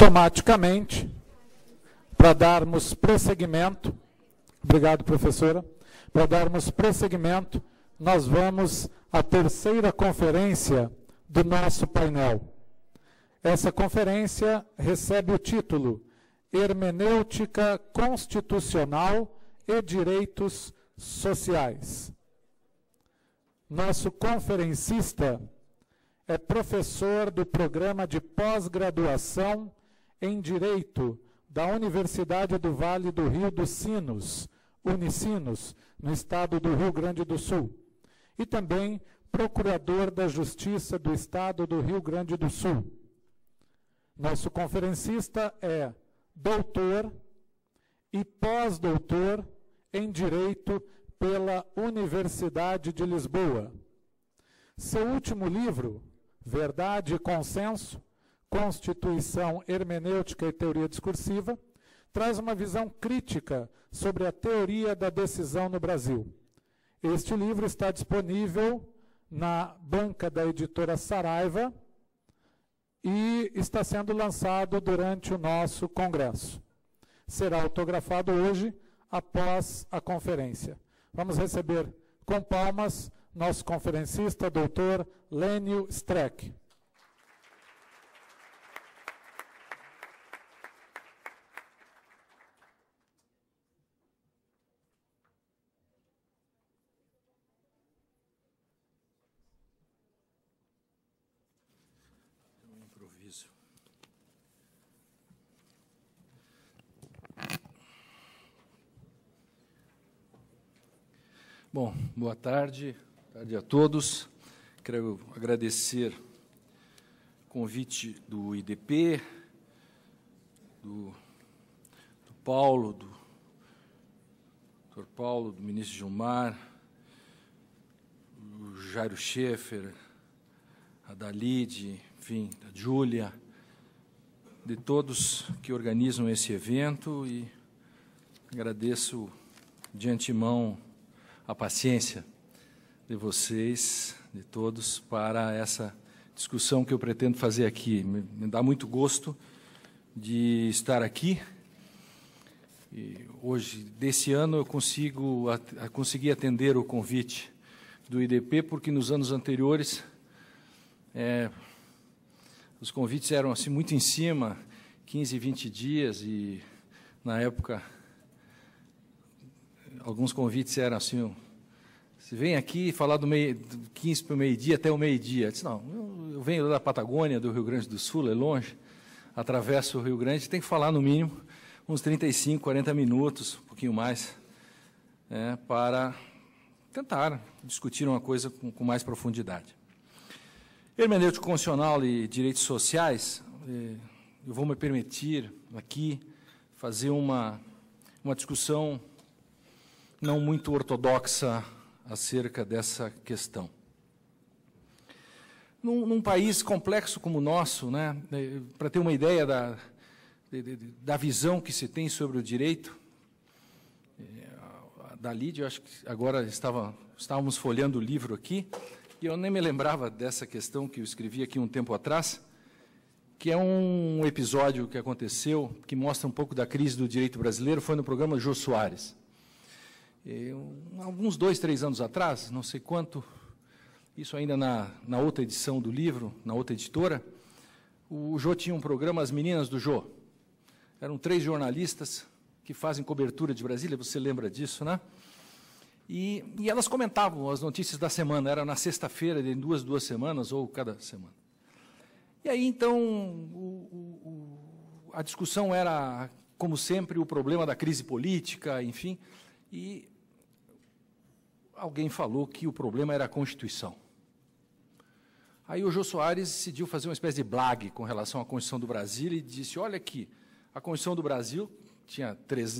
automaticamente, para darmos prosseguimento, obrigado, professora, para darmos prosseguimento, nós vamos à terceira conferência do nosso painel. Essa conferência recebe o título Hermenêutica Constitucional e Direitos Sociais. Nosso conferencista é professor do Programa de Pós-Graduação em Direito da Universidade do Vale do Rio dos Sinos, Unisinos, no estado do Rio Grande do Sul, e também Procurador da Justiça do Estado do Rio Grande do Sul. Nosso conferencista é doutor e pós-doutor em Direito pela Universidade de Lisboa. Seu último livro, Verdade e Consenso, Constituição, Hermenêutica e Teoria Discursiva, traz uma visão crítica sobre a teoria da decisão no Brasil. Este livro está disponível na banca da editora Saraiva e está sendo lançado durante o nosso congresso. Será autografado hoje, após a conferência. Vamos receber com palmas nosso conferencista, doutor Lênio Streck. Bom, boa tarde a todos. Quero agradecer o convite do IDP, do Paulo, do Dr. Paulo, do ministro Gilmar, do Jairo Schaefer, a Dalide, enfim, da Júlia, de todos que organizam esse evento, e agradeço de antemão a paciência de vocês, de todos, para essa discussão que eu pretendo fazer aqui. Me dá muito gosto de estar aqui. E hoje, desse ano, eu consegui atender o convite do IDP, porque nos anos anteriores os convites eram assim muito em cima, 15, 20 dias, e na época alguns convites eram assim: se vem aqui falar do 15 para o meio-dia, até o meio-dia. Eu disse, não, eu venho da Patagônia, do Rio Grande do Sul, é longe, atravesso o Rio Grande, tem que falar no mínimo uns 35, 40 minutos, um pouquinho mais, para tentar discutir uma coisa com mais profundidade. Hermenêutica Constitucional e Direitos Sociais, eu vou me permitir aqui fazer uma discussão não muito ortodoxa acerca dessa questão. Num país complexo como o nosso, né, para ter uma ideia da visão que se tem sobre o direito, a Dalide, eu acho que agora estávamos folheando o livro aqui, e eu nem me lembrava dessa questão que eu escrevi aqui um tempo atrás, que é um episódio que aconteceu, que mostra um pouco da crise do direito brasileiro, foi no programa Jô Soares. Alguns 2, 3 anos atrás, não sei quanto, isso ainda na outra edição do livro, na outra editora, o Jô tinha um programa, As Meninas do Jô. Eram 3 jornalistas que fazem cobertura de Brasília, você lembra disso, né? E elas comentavam as notícias da semana, era na sexta-feira, em duas semanas, ou cada semana. E aí, então, a discussão era, como sempre, o problema da crise política, enfim. E alguém falou que o problema era a Constituição. Aí o Jô Soares decidiu fazer uma espécie de blague com relação à Constituição do Brasil e disse, olha aqui, a Constituição do Brasil tinha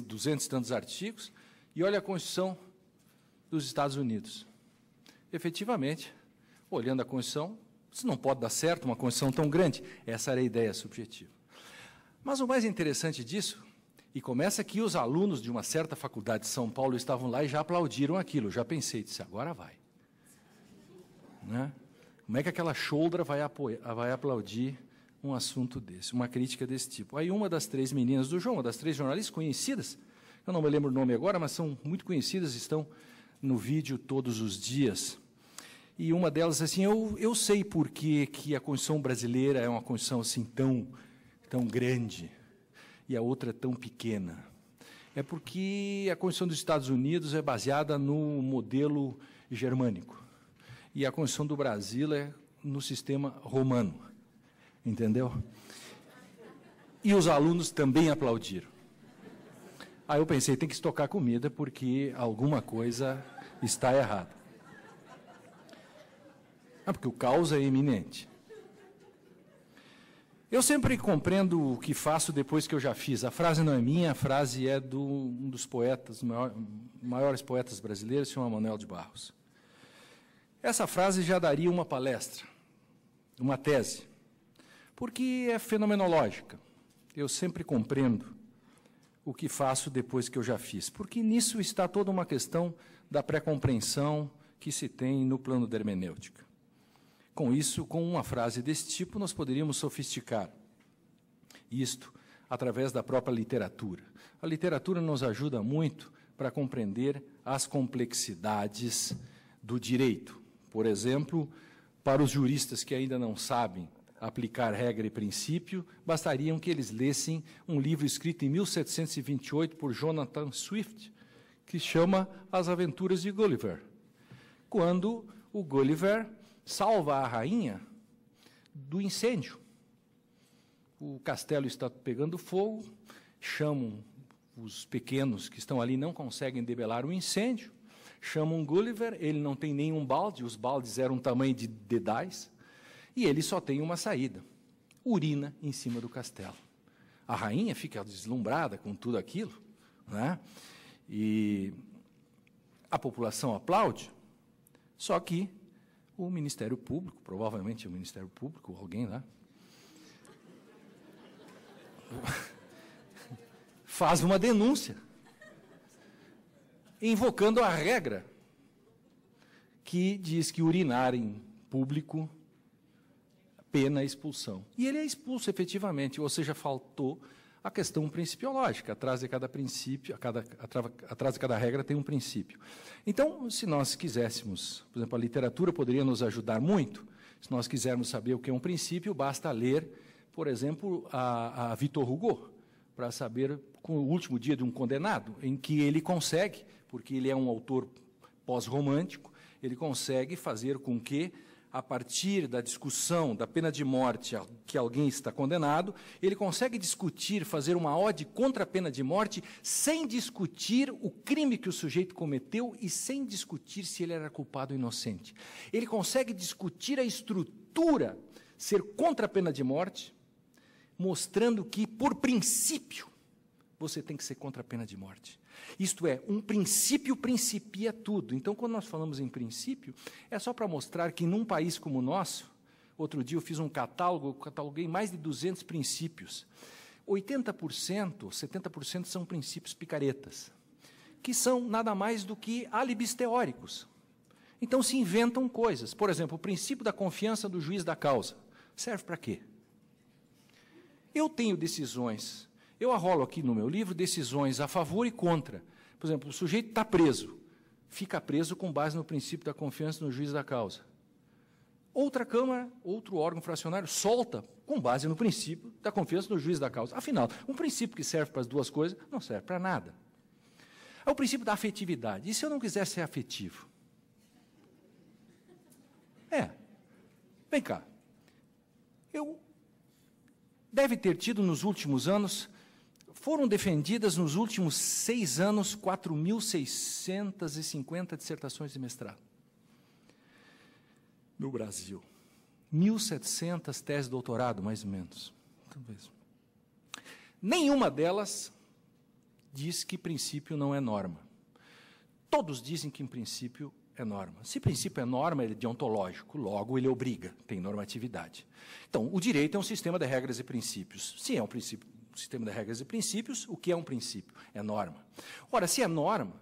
200 e tantos artigos, e olha a Constituição dos Estados Unidos. Efetivamente, olhando a Constituição, isso não pode dar certo, uma Constituição tão grande. Essa era a ideia subjetiva. Mas o mais interessante disso... E começa que os alunos de uma certa faculdade de São Paulo estavam lá e já aplaudiram aquilo. Já pensei, disse, agora vai. Né? Como é que aquela choldra vai aplaudir um assunto desse, uma crítica desse tipo. Aí uma das três meninas do João, uma das três jornalistas conhecidas, eu não me lembro o nome agora, mas são muito conhecidas, estão no vídeo todos os dias. E uma delas assim, eu sei por que a Constituição brasileira é uma Constituição assim tão grande e a outra tão pequena. É porque a Constituição dos Estados Unidos é baseada no modelo germânico e a Constituição do Brasil é no sistema romano. Entendeu? E os alunos também aplaudiram. Aí eu pensei, tem que estocar comida, porque alguma coisa está errada. Ah, porque o caos é iminente. Eu sempre compreendo o que faço depois que eu já fiz. A frase não é minha, a frase é de um dos poetas, maiores poetas brasileiros, o senhor Manuel de Barros. Essa frase já daria uma palestra, uma tese, porque é fenomenológica. Eu sempre compreendo o que faço depois que eu já fiz, porque nisso está toda uma questão da pré-compreensão que se tem no plano da hermenêutica. Com isso, com uma frase desse tipo, nós poderíamos sofisticar isto através da própria literatura. A literatura nos ajuda muito para compreender as complexidades do direito. Por exemplo, para os juristas que ainda não sabem aplicar regra e princípio, bastariam que eles lessem um livro escrito em 1728 por Jonathan Swift, que chama As Aventuras de Gulliver, quando o Gulliver salva a rainha do incêndio. O castelo está pegando fogo, chamam os pequenos que estão ali, não conseguem debelar o incêndio, chamam Gulliver, ele não tem nenhum balde, os baldes eram tamanho de dedais, e ele só tem uma saída, urina em cima do castelo. A rainha fica deslumbrada com tudo aquilo, né? E a população aplaude, só que o Ministério Público, provavelmente o Ministério Público, alguém lá, faz uma denúncia, invocando a regra que diz que urinar em público pena expulsão. E ele é expulso efetivamente, ou seja, faltou a questão principiológica. Atrás de cada princípio, atrás de cada regra tem um princípio. Então, se nós quiséssemos, por exemplo, a literatura poderia nos ajudar muito, se nós quisermos saber o que é um princípio, basta ler, por exemplo, a Victor Hugo, para saber com o último dia de um condenado, em que ele consegue, porque ele é um autor pós-romântico, ele consegue fazer com que, a partir da discussão da pena de morte a que alguém está condenado, ele consegue discutir, fazer uma ode contra a pena de morte, sem discutir o crime que o sujeito cometeu e sem discutir se ele era culpado ou inocente. Ele consegue discutir a estrutura, ser contra a pena de morte, mostrando que, por princípio, você tem que ser contra a pena de morte. Isto é, um princípio principia tudo. Então, quando nós falamos em princípio, é só para mostrar que, num país como o nosso, outro dia eu fiz um catálogo, cataloguei mais de 200 princípios. 80%, 70% são princípios picaretas, que são nada mais do que álibis teóricos. Então, se inventam coisas. Por exemplo, o princípio da confiança do juiz da causa. Serve para quê? Eu tenho decisões... Eu arrolo aqui no meu livro decisões a favor e contra. Por exemplo, o sujeito está preso. Fica preso com base no princípio da confiança no juiz da causa. Outra Câmara, outro órgão fracionário, solta com base no princípio da confiança no juiz da causa. Afinal, um princípio que serve para as duas coisas não serve para nada. É o princípio da afetividade. E se eu não quiser ser afetivo? Vem cá. Deve ter tido nos últimos anos... Foram defendidas nos últimos 6 anos 4.650 dissertações de mestrado. No Brasil, 1.700 teses de doutorado, mais ou menos. Talvez. Nenhuma delas diz que princípio não é norma. Todos dizem que em princípio é norma. Se princípio é norma, ele é deontológico, logo ele obriga, tem normatividade. Então, o direito é um sistema de regras e princípios. Se é um princípio... sistema de regras e princípios, o que é um princípio? É norma. Ora, se é norma,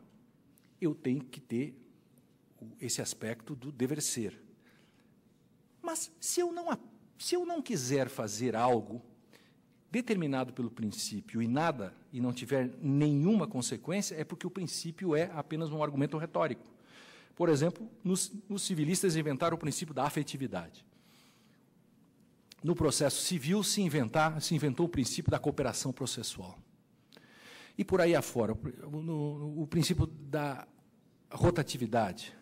eu tenho que ter esse aspecto do dever ser. Mas se eu não se eu não quiser fazer algo determinado pelo princípio e nada, e não tiver nenhuma consequência, é porque o princípio é apenas um argumento retórico. Por exemplo, os civilistas inventaram o princípio da afetividade. No processo civil se inventou o princípio da cooperação processual. E por aí afora, o princípio da rotatividade,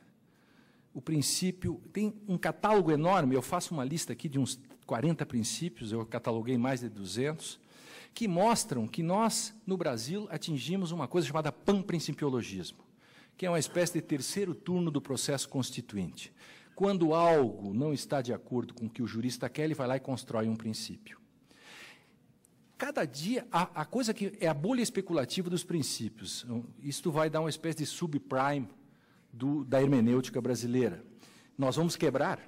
o princípio... Tem um catálogo enorme, eu faço uma lista aqui de uns 40 princípios, eu cataloguei mais de 200, que mostram que nós, no Brasil, atingimos uma coisa chamada panprincipiologismo, que é uma espécie de terceiro turno do processo constituinte. Quando algo não está de acordo com o que o jurista quer, ele vai lá e constrói um princípio. Cada dia, a coisa que é a bolha especulativa dos princípios, isto vai dar uma espécie de subprime da hermenêutica brasileira. Nós vamos quebrar,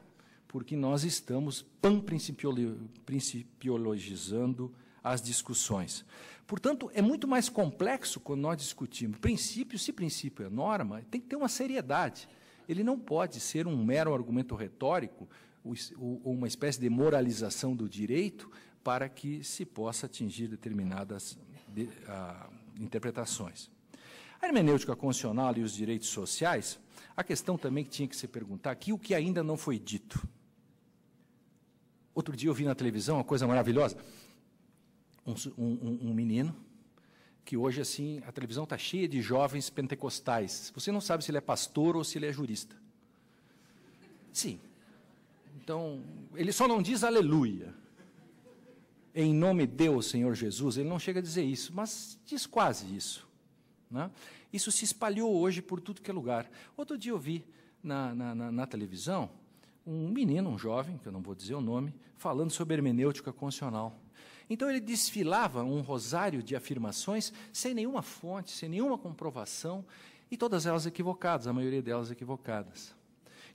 porque nós estamos panprincipiologizando as discussões. Portanto, é muito mais complexo quando nós discutimos princípio. Se princípio é norma, tem que ter uma seriedade. Ele não pode ser um mero argumento retórico ou uma espécie de moralização do direito para que se possa atingir determinadas interpretações. A hermenêutica constitucional e os direitos sociais, a questão também que tinha que se perguntar aqui, o que ainda não foi dito. Outro dia eu vi na televisão uma coisa maravilhosa, um menino, que hoje, assim, a televisão está cheia de jovens pentecostais. Você não sabe se ele é pastor ou se ele é jurista. Sim. Então, ele só não diz aleluia. Em nome de Deus, Senhor Jesus, ele não chega a dizer isso, mas diz quase isso. Né? Isso se espalhou hoje por tudo que é lugar. Outro dia eu vi na televisão um menino, um jovem, que eu não vou dizer o nome, falando sobre hermenêutica constitucional. Então, ele desfilava um rosário de afirmações sem nenhuma fonte, sem nenhuma comprovação, e todas elas equivocadas, a maioria delas equivocadas.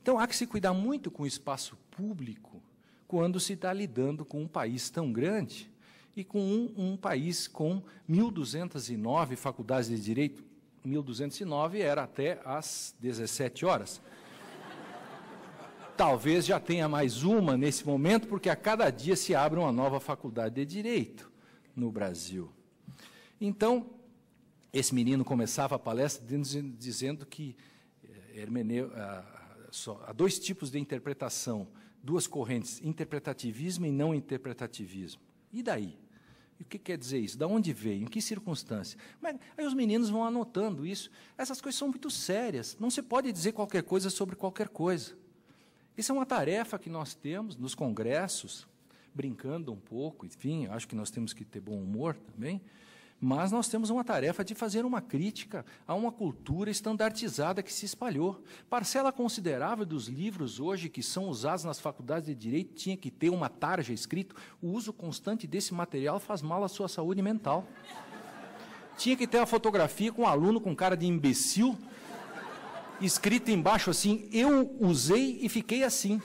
Então, há que se cuidar muito com o espaço público quando se está lidando com um país tão grande e com um país com 1.209 faculdades de Direito. 1.209 era até às 17 horas. Talvez já tenha mais uma nesse momento, porque a cada dia se abre uma nova faculdade de Direito no Brasil. Então, esse menino começava a palestra dizendo que há dois tipos de interpretação, duas correntes, interpretativismo e não interpretativismo. E daí? O que quer dizer isso? Da onde veio? Em que circunstância? Mas aí os meninos vão anotando isso. Essas coisas são muito sérias. Não se pode dizer qualquer coisa sobre qualquer coisa. Isso é uma tarefa que nós temos nos congressos, brincando um pouco, enfim, acho que nós temos que ter bom humor também, mas nós temos uma tarefa de fazer uma crítica a uma cultura estandartizada que se espalhou. Parcela considerável dos livros hoje que são usados nas faculdades de Direito tinha que ter uma tarja escrito, o uso constante desse material faz mal à sua saúde mental. Tinha que ter a fotografia com um aluno com cara de imbecil, escrito embaixo assim, eu usei e fiquei assim.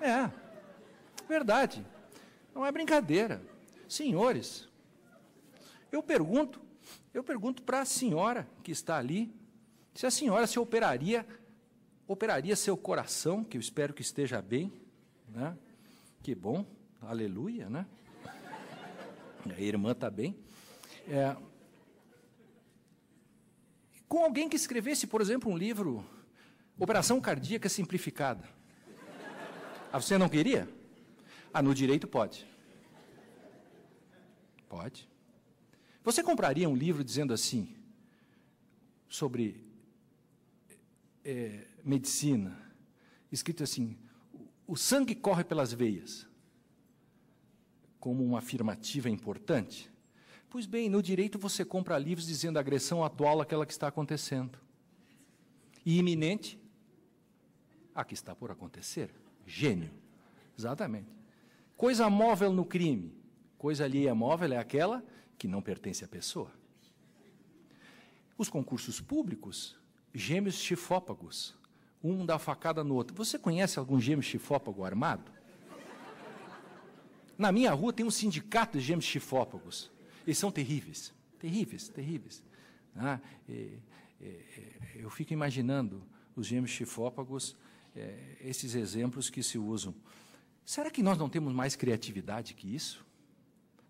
É, verdade. Não é brincadeira. Senhores, eu pergunto para a senhora que está ali, se a senhora se operaria seu coração, que eu espero que esteja bem, né? Que bom, aleluia, né? A irmã está bem. É... com alguém que escrevesse, por exemplo, um livro, Operação Cardíaca Simplificada. Ah, você não queria? Ah, no Direito pode. Pode. Você compraria um livro dizendo assim, sobre medicina, escrito assim, o sangue corre pelas veias, como uma afirmativa importante? Pois bem, no Direito você compra livros dizendo a agressão atual àquela que está acontecendo. E iminente, a que está por acontecer. Gênio. Exatamente. Coisa móvel no crime. Coisa alheia móvel é aquela que não pertence à pessoa. Os concursos públicos, gêmeos chifópagos. Um dá facada no outro. Você conhece algum gêmeo chifópago armado? Na minha rua tem um sindicato de gêmeos chifópagos. Eles são terríveis, terríveis, terríveis. Ah, eu fico imaginando os gêmeos chifópagos, esses exemplos que se usam. Será que nós não temos mais criatividade que isso?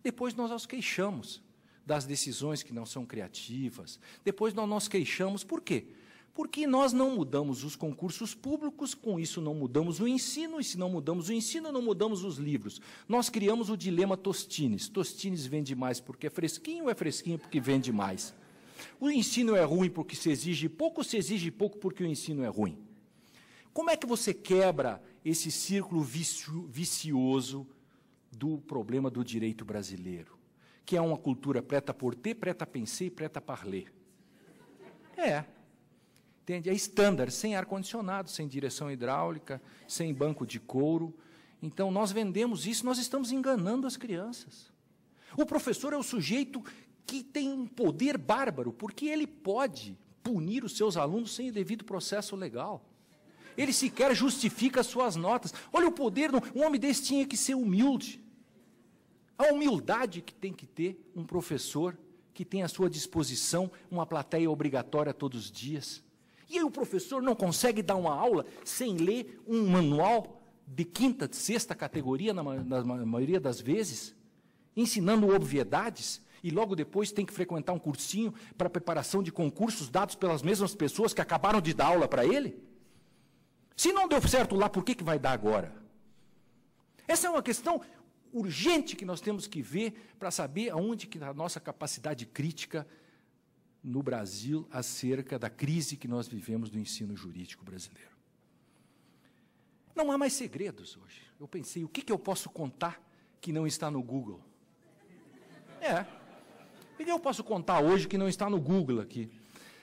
Depois nós nos queixamos das decisões que não são criativas. Depois nós nos queixamos, por quê? Porque nós não mudamos os concursos públicos, com isso não mudamos o ensino, e se não mudamos o ensino, não mudamos os livros. Nós criamos o dilema Tostines. Tostines vende mais porque é fresquinho porque vende mais. O ensino é ruim porque se exige pouco porque o ensino é ruim. Como é que você quebra esse círculo vicioso do problema do direito brasileiro, que é uma cultura prêt-à-porter, prêt-à-penser e prêt-à-parler? É. Entende? É standard, sem ar-condicionado, sem direção hidráulica, sem banco de couro. Então, nós vendemos isso, nós estamos enganando as crianças. O professor é o sujeito que tem um poder bárbaro, porque ele pode punir os seus alunos sem o devido processo legal. Ele sequer justifica as suas notas. Olha o poder, um homem desse tinha que ser humilde. A humildade que tem que ter um professor que tem à sua disposição uma plateia obrigatória todos os dias. E aí o professor não consegue dar uma aula sem ler um manual de quinta, de sexta categoria, na maioria das vezes, ensinando obviedades, e logo depois tem que frequentar um cursinho para preparação de concursos dados pelas mesmas pessoas que acabaram de dar aula para ele? Se não deu certo lá, por que vai dar agora? Essa é uma questão urgente que nós temos que ver para saber aonde que a nossa capacidade crítica no Brasil acerca da crise que nós vivemos do ensino jurídico brasileiro. Não há mais segredos hoje. Eu pensei, o que eu posso contar que não está no Google? O que eu posso contar hoje que não está no Google aqui?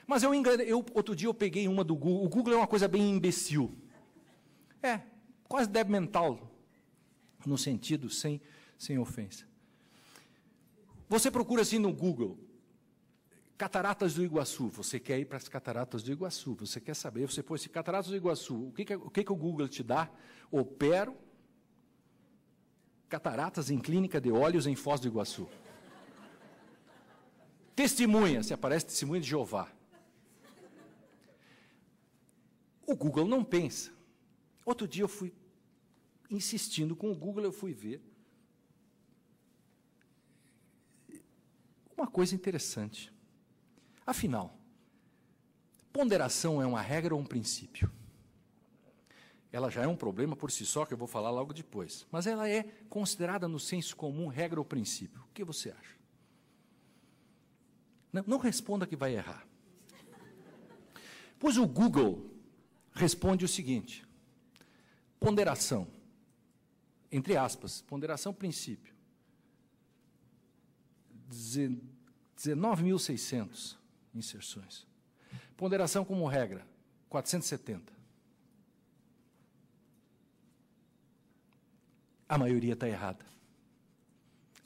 Mas eu enganei, outro dia eu peguei uma do Google. O Google é uma coisa bem imbecil. Quase débil mental, no sentido, sem ofensa. Você procura assim no Google, Cataratas do Iguaçu, você quer ir para as Cataratas do Iguaçu, você quer saber, você põe esse Cataratas do Iguaçu, o que o Google te dá? Opero cataratas em clínica de olhos em Foz do Iguaçu. Testemunha, se aparece testemunha de Jeová. O Google não pensa. Outro dia eu fui insistindo com o Google, eu fui ver uma coisa interessante. Afinal, ponderação é uma regra ou um princípio? Ela já é um problema por si só, que eu vou falar logo depois. Mas ela é considerada no senso comum regra ou princípio. O que você acha? Não responda que vai errar. Pois o Google responde o seguinte: ponderação, entre aspas, ponderação princípio, 19.600. inserções. Ponderação como regra, 470. A maioria está errada.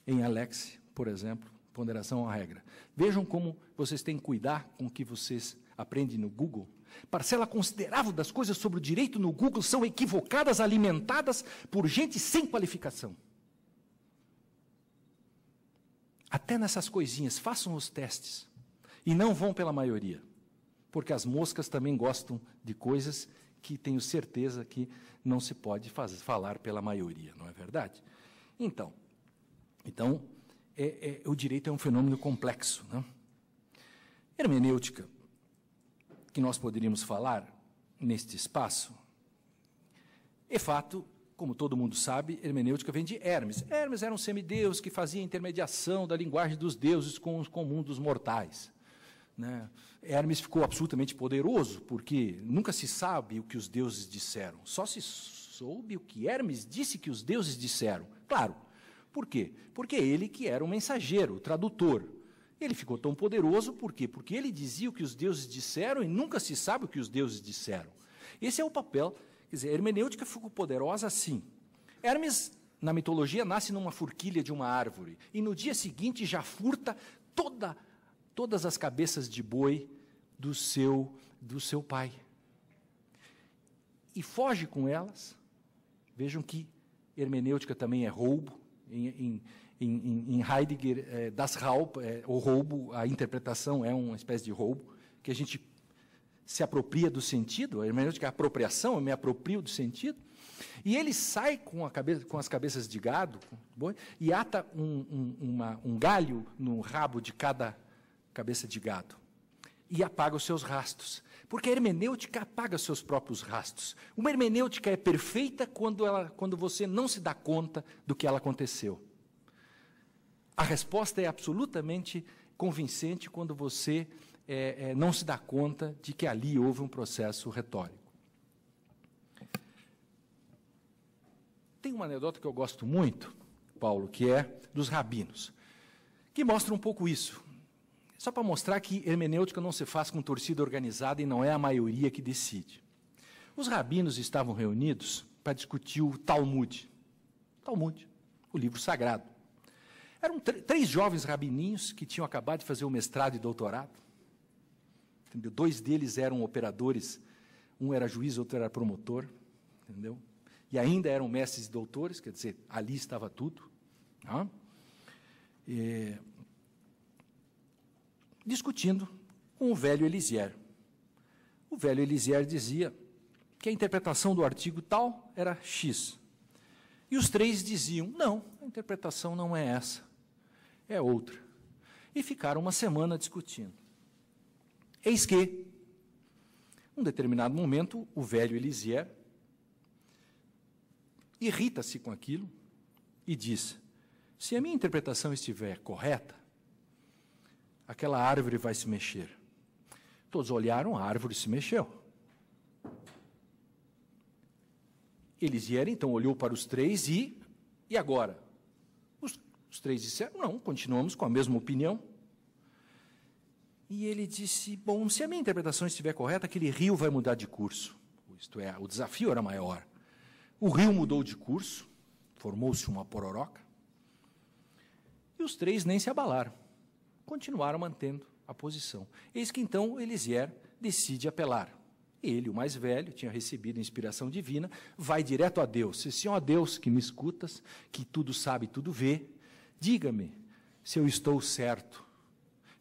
Em Alexy, por exemplo, ponderação é uma regra. Vejam como vocês têm que cuidar com o que vocês aprendem no Google. Parcela considerável das coisas sobre o direito no Google são equivocadas, alimentadas por gente sem qualificação. Até nessas coisinhas, façam os testes. E não vão pela maioria, porque as moscas também gostam de coisas que tenho certeza que não se pode falar pela maioria, não é verdade? Então o direito é um fenômeno complexo, né? Hermenêutica, que nós poderíamos falar neste espaço, é fato. Como todo mundo sabe, hermenêutica vem de Hermes. Hermes era um semideus que fazia intermediação da linguagem dos deuses com o comum dos mortais. Hermes ficou absolutamente poderoso, porque nunca se sabe o que os deuses disseram, só se soube o que Hermes disse que os deuses disseram. Claro, por quê? Porque ele que era o mensageiro, o tradutor. Ele ficou tão poderoso, por quê? Porque ele dizia o que os deuses disseram e nunca se sabe o que os deuses disseram. Esse é o papel, quer dizer, a hermenêutica ficou poderosa assim. Hermes, na mitologia, nasce numa forquilha de uma árvore e no dia seguinte já furta todas as cabeças de boi do seu pai. E foge com elas. Vejam que hermenêutica também é roubo. Em Heidegger, das Raub, o roubo, a interpretação é uma espécie de roubo, que a gente se apropria do sentido. A hermenêutica é a apropriação, eu me aproprio do sentido. E ele sai com as cabeças de gado, e ata um galho no rabo de cada cabeça de gado e apaga os seus rastros. Porque a hermenêutica apaga seus próprios rastros. Uma hermenêutica é perfeita quando você não se dá conta do que ela aconteceu. A resposta é absolutamente convincente quando você não se dá conta de que ali houve um processo retórico. Tem uma anedota que eu gosto muito, Paulo, que é dos rabinos, que mostra um pouco isso. Só para mostrar que hermenêutica não se faz com torcida organizada e não é a maioria que decide. Os rabinos estavam reunidos para discutir o Talmud. Talmud, o livro sagrado. Eram três jovens rabininhos que tinham acabado de fazer o mestrado e doutorado. Entendeu? Dois deles eram operadores, um era juiz, outro era promotor. Entendeu? E ainda eram mestres e doutores, quer dizer, ali estava tudo. Né? Discutindo com o velho Eliezer. O velho Eliezer dizia que a interpretação do artigo tal era X. E os três diziam, não, a interpretação não é essa, é outra. E ficaram uma semana discutindo. Eis que, num determinado momento, o velho Eliezer irrita-se com aquilo e diz, se a minha interpretação estiver correta, aquela árvore vai se mexer. Todos olharam, a árvore se mexeu. Eliezer, então, olhou para os três e agora? Os três disseram, não, continuamos com a mesma opinião. E ele disse, bom, se a minha interpretação estiver correta, aquele rio vai mudar de curso. Isto é, o desafio era maior. O rio mudou de curso, formou-se uma pororoca, e os três nem se abalaram. Continuaram mantendo a posição. Eis que, então, Eliezer decide apelar. Ele, o mais velho, tinha recebido a inspiração divina, vai direto a Deus. Se, Senhor Deus, que me escutas, que tudo sabe, tudo vê, diga-me se eu estou certo.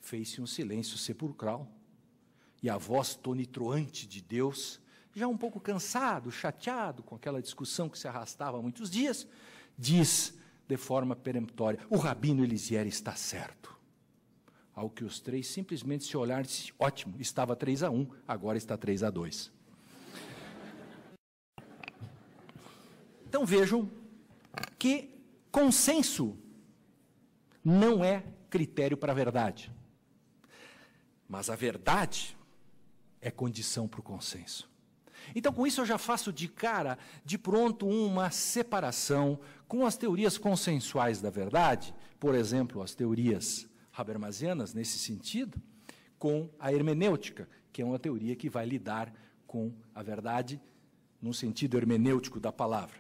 Fez-se um silêncio sepulcral, e a voz tonitruante de Deus, já um pouco cansado, chateado com aquela discussão que se arrastava há muitos dias, diz de forma peremptória, o rabino Eliezer está certo. Ao que os três simplesmente se olharam e disse, ótimo, estava 3-1, agora está 3-2. Então vejam que consenso não é critério para a verdade, mas a verdade é condição para o consenso. Então, com isso, eu já faço de cara, de pronto, uma separação com as teorias consensuais da verdade, por exemplo, as teorias habermasianas, nesse sentido, com a hermenêutica, que é uma teoria que vai lidar com a verdade no sentido hermenêutico da palavra.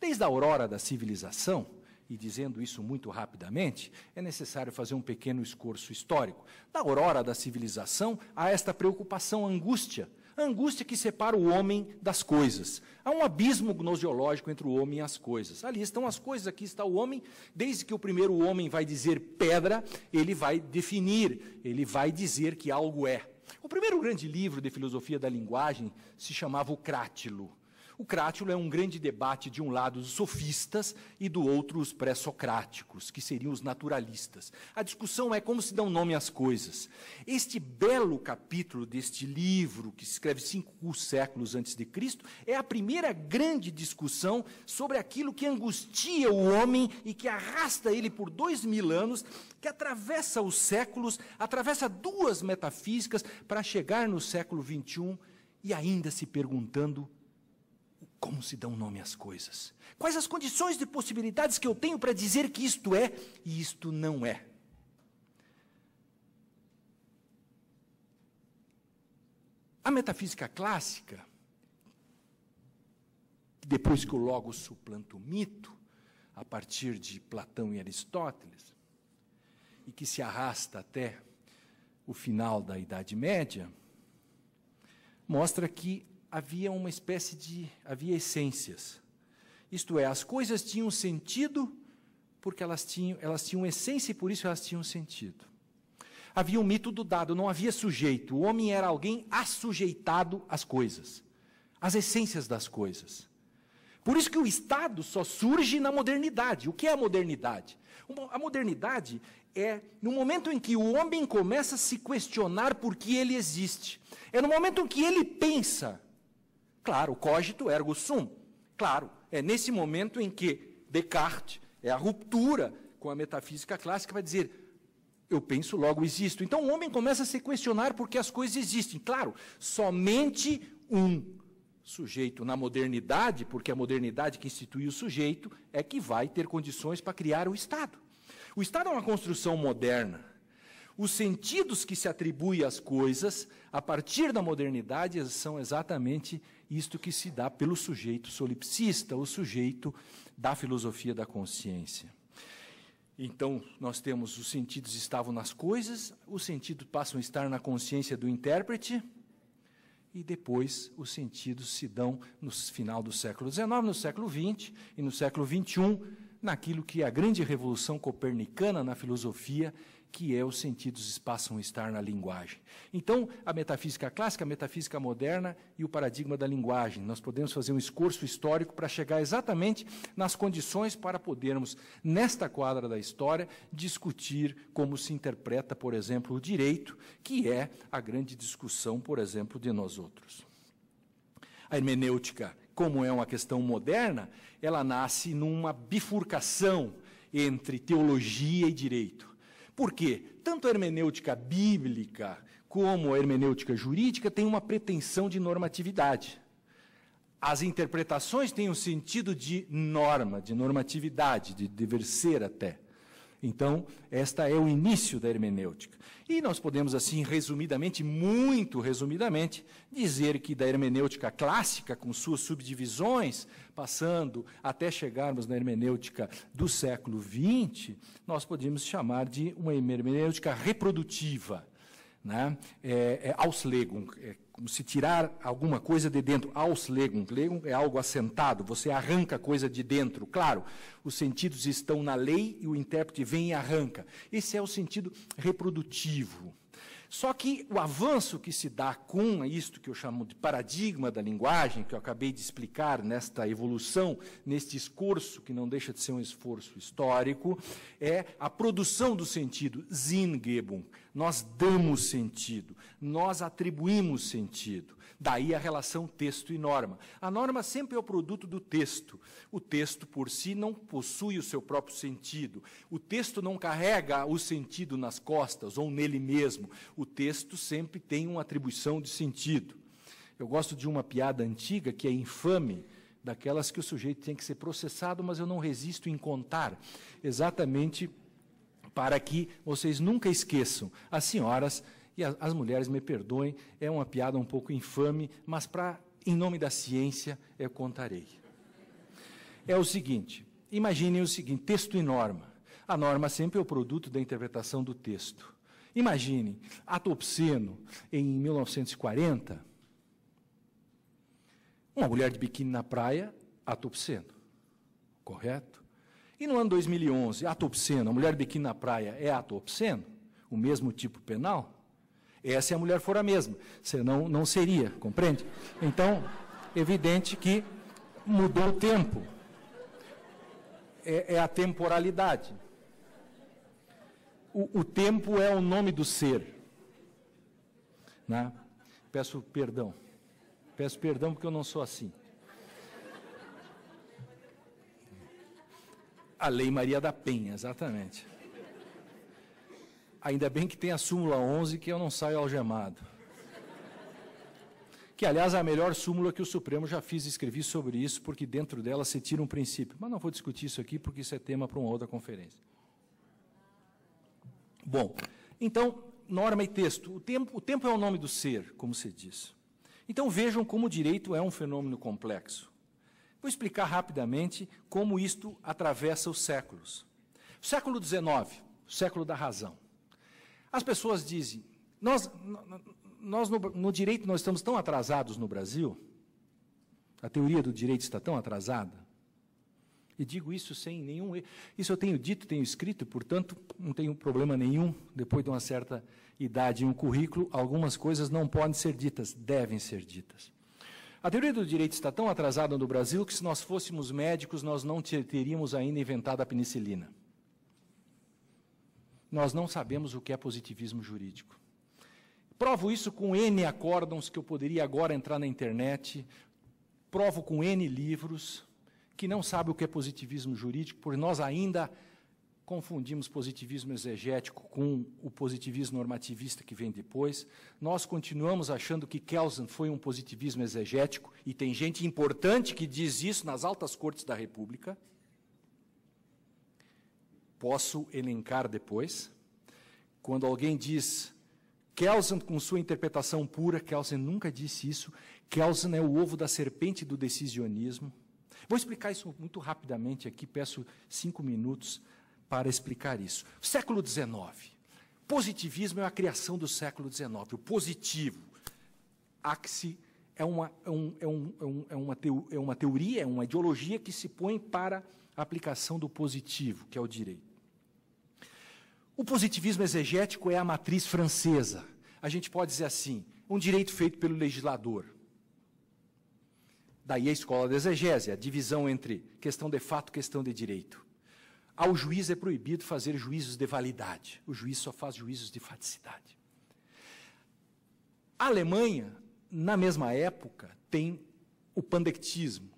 Desde a aurora da civilização, e dizendo isso muito rapidamente, é necessário fazer um pequeno escorço histórico. Da aurora da civilização, há esta preocupação, angústia, a angústia que separa o homem das coisas. Há um abismo gnosiológico entre o homem e as coisas. Ali estão as coisas, aqui está o homem. Desde que o primeiro homem vai dizer pedra, ele vai definir, ele vai dizer que algo é. O primeiro grande livro de filosofia da linguagem se chamava o Crátilo. O Crátilo é um grande debate, de um lado, dos sofistas e do outro, os pré-socráticos, que seriam os naturalistas. A discussão é como se dão nome às coisas. Este belo capítulo deste livro, que se escreve 5 séculos antes de Cristo, é a primeira grande discussão sobre aquilo que angustia o homem e que arrasta ele por 2000 anos, que atravessa os séculos, atravessa 2 metafísicas, para chegar no século XXI e ainda se perguntando como se dão nome às coisas. Quais as condições de possibilidades que eu tenho para dizer que isto é e isto não é? A metafísica clássica, depois que o Logos suplanta o mito, a partir de Platão e Aristóteles, e que se arrasta até o final da Idade Média, mostra que havia uma espécie de, havia essências. Isto é, as coisas tinham sentido porque elas tinham essência e por isso elas tinham sentido. Havia um mito do dado, não havia sujeito. O homem era alguém assujeitado às coisas, às essências das coisas. Por isso que o Estado só surge na modernidade. O que é a modernidade? A modernidade é no momento em que o homem começa a se questionar por que ele existe. É no momento em que ele pensa. Claro, cogito ergo sum. Claro, é nesse momento em que Descartes, é a ruptura com a metafísica clássica, vai dizer, eu penso, logo existo. Então, o homem começa a se questionar por que as coisas existem. Claro, somente um sujeito na modernidade, porque a modernidade que institui o sujeito é que vai ter condições para criar o Estado. O Estado é uma construção moderna. Os sentidos que se atribui às coisas, a partir da modernidade, são exatamente isto que se dá pelo sujeito solipsista, o sujeito da filosofia da consciência. Então, nós temos os sentidos estavam nas coisas, os sentidos passam a estar na consciência do intérprete, e depois os sentidos se dão no final do século XIX, no século XX e no século XXI, naquilo que é a grande revolução copernicana na filosofia, que é os sentidos passam a estar na linguagem. Então, a metafísica clássica, a metafísica moderna e o paradigma da linguagem. Nós podemos fazer um escorço histórico para chegar exatamente nas condições para podermos, nesta quadra da história, discutir como se interpreta, por exemplo, o direito, que é a grande discussão, por exemplo, de nós outros. A hermenêutica, como é uma questão moderna, ela nasce numa bifurcação entre teologia e direito. Por quê? Tanto a hermenêutica bíblica como a hermenêutica jurídica têm uma pretensão de normatividade. As interpretações têm um sentido de norma, de normatividade, de dever ser até. Então, esta é o início da hermenêutica. E nós podemos, assim, resumidamente, muito resumidamente, dizer que da hermenêutica clássica, com suas subdivisões, passando até chegarmos na hermenêutica do século XX, nós podemos chamar de uma hermenêutica reprodutiva, né? Auslegung, como se tirar alguma coisa de dentro. Auslegung, legung é algo assentado, você arranca coisa de dentro. Claro, os sentidos estão na lei e o intérprete vem e arranca. Esse é o sentido reprodutivo. Só que o avanço que se dá com isto que eu chamo de paradigma da linguagem, que eu acabei de explicar nesta evolução, neste esforço, que não deixa de ser um esforço histórico, é a produção do sentido, Sinngebung. Nós damos sentido, nós atribuímos sentido. Daí a relação texto e norma. A norma sempre é o produto do texto. O texto por si não possui o seu próprio sentido. O texto não carrega o sentido nas costas ou nele mesmo. O texto sempre tem uma atribuição de sentido. Eu gosto de uma piada antiga que é infame, daquelas que o sujeito tem que ser processado, mas eu não resisto em contar exatamente para que vocês nunca esqueçam. As senhoras e as mulheres, me perdoem, é uma piada um pouco infame, mas em nome da ciência eu contarei. É o seguinte, imaginem o seguinte, texto e norma. A norma sempre é o produto da interpretação do texto. Imaginem, ato obsceno, em 1940, uma mulher de biquíni na praia, ato obsceno, correto? E no ano 2011, ato obsceno, a mulher de biquíni na praia é ato obsceno? O mesmo tipo penal? Se a mulher for a mesma, senão não seria, compreende? Então, evidente que mudou o tempo. É a temporalidade. O tempo é o nome do ser. Né? Peço perdão porque eu não sou assim. A Lei Maria da Penha, exatamente. Ainda bem que tem a súmula 11, que eu não saio algemado. Que, aliás, é a melhor súmula que o Supremo já fez, escrevi sobre isso, porque dentro dela se tira um princípio. Mas não vou discutir isso aqui, porque isso é tema para uma outra conferência. Bom, então, norma e texto. O tempo é o nome do ser, como se diz. Então, vejam como o direito é um fenômeno complexo. Vou explicar rapidamente como isto atravessa os séculos. O século XIX, o século da razão. As pessoas dizem, nós no direito nós estamos tão atrasados no Brasil, a teoria do direito está tão atrasada, e digo isso sem nenhum erro. Isso eu tenho dito, tenho escrito, portanto, não tenho problema nenhum, depois de uma certa idade em um currículo, algumas coisas não podem ser ditas, devem ser ditas. A teoria do direito está tão atrasada no Brasil que, se nós fôssemos médicos, nós não teríamos ainda inventado a penicilina. Nós não sabemos o que é positivismo jurídico. Provo isso com N acórdãos que eu poderia agora entrar na internet, provo com N livros que não sabem o que é positivismo jurídico, porque nós ainda confundimos positivismo exegético com o positivismo normativista que vem depois. Nós continuamos achando que Kelsen foi um positivismo exegético, e tem gente importante que diz isso nas altas cortes da República. Posso elencar depois. Quando alguém diz Kelsen com sua interpretação pura, Kelsen nunca disse isso. Kelsen é o ovo da serpente do decisionismo. Vou explicar isso muito rapidamente aqui, peço 5 minutos para explicar isso. Século XIX. Positivismo é a criação do século XIX. O positivo, Alexy, é uma teoria, é uma ideologia que se põe para a aplicação do positivo, que é o direito. O positivismo exegético é a matriz francesa. A gente pode dizer assim, um direito feito pelo legislador. Daí a escola da exegese, a divisão entre questão de fato e questão de direito. Ao juiz é proibido fazer juízos de validade. O juiz só faz juízos de faticidade. A Alemanha, na mesma época, tem o pandectismo,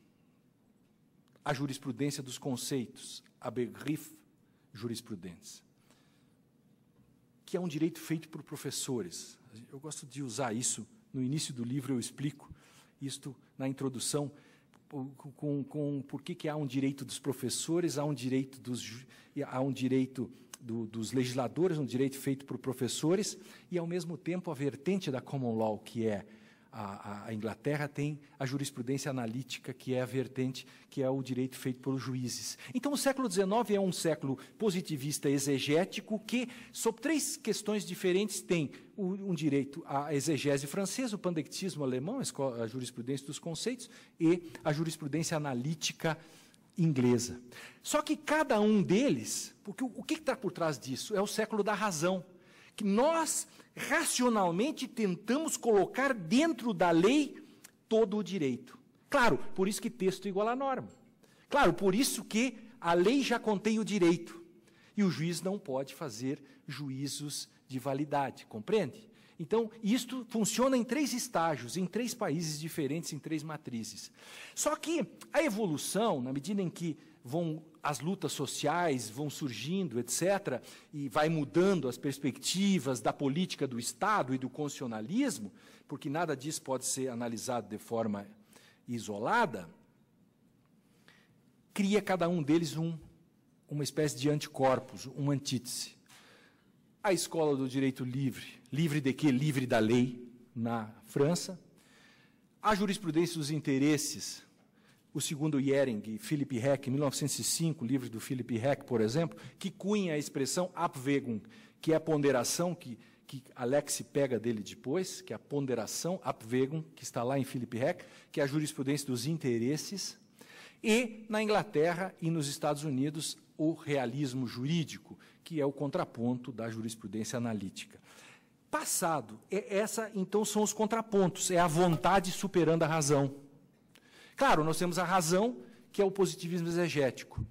a jurisprudência dos conceitos, a Begriff jurisprudência, que é um direito feito por professores. Eu gosto de usar isso, no início do livro eu explico isto na introdução, por que há um direito dos professores, há um direito dos legisladores, um direito feito por professores, e ao mesmo tempo a vertente da common law, que é a Inglaterra, tem a jurisprudência analítica, que é a vertente, que é o direito feito pelos juízes. Então, o século XIX é um século positivista exegético que, sob 3 questões diferentes, tem um direito à exegese francesa, o pandectismo alemão, a jurisprudência dos conceitos, e a jurisprudência analítica inglesa. Só que cada um deles, porque o que está por trás disso? É o século da razão, que nós racionalmente tentamos colocar dentro da lei todo o direito. Claro, por isso que texto iguala a norma. Claro, por isso que a lei já contém o direito. E o juiz não pode fazer juízos de validade, compreende? Então, isto funciona em 3 estágios, em 3 países diferentes, em 3 matrizes. Só que a evolução, na medida em que as lutas sociais vão surgindo, etc., e vai mudando as perspectivas da política do Estado e do constitucionalismo, porque nada disso pode ser analisado de forma isolada, cria cada um deles uma espécie de anticorpos, uma antítese. A escola do direito livre, livre de quê? Livre da lei, na França. A jurisprudência dos interesses, o segundo Yering e Philipp Heck, 1905, livro do Philipp Heck, por exemplo, que cunha a expressão Abwägung, que é a ponderação que Alexy pega dele depois, que é a ponderação Abwägung, que está lá em Philipp Heck, que é a jurisprudência dos interesses. E na Inglaterra e nos Estados Unidos, o realismo jurídico, que é o contraponto da jurisprudência analítica. Passado, então são os contrapontos, é a vontade superando a razão. Claro, nós temos a razão, que é o positivismo exegético.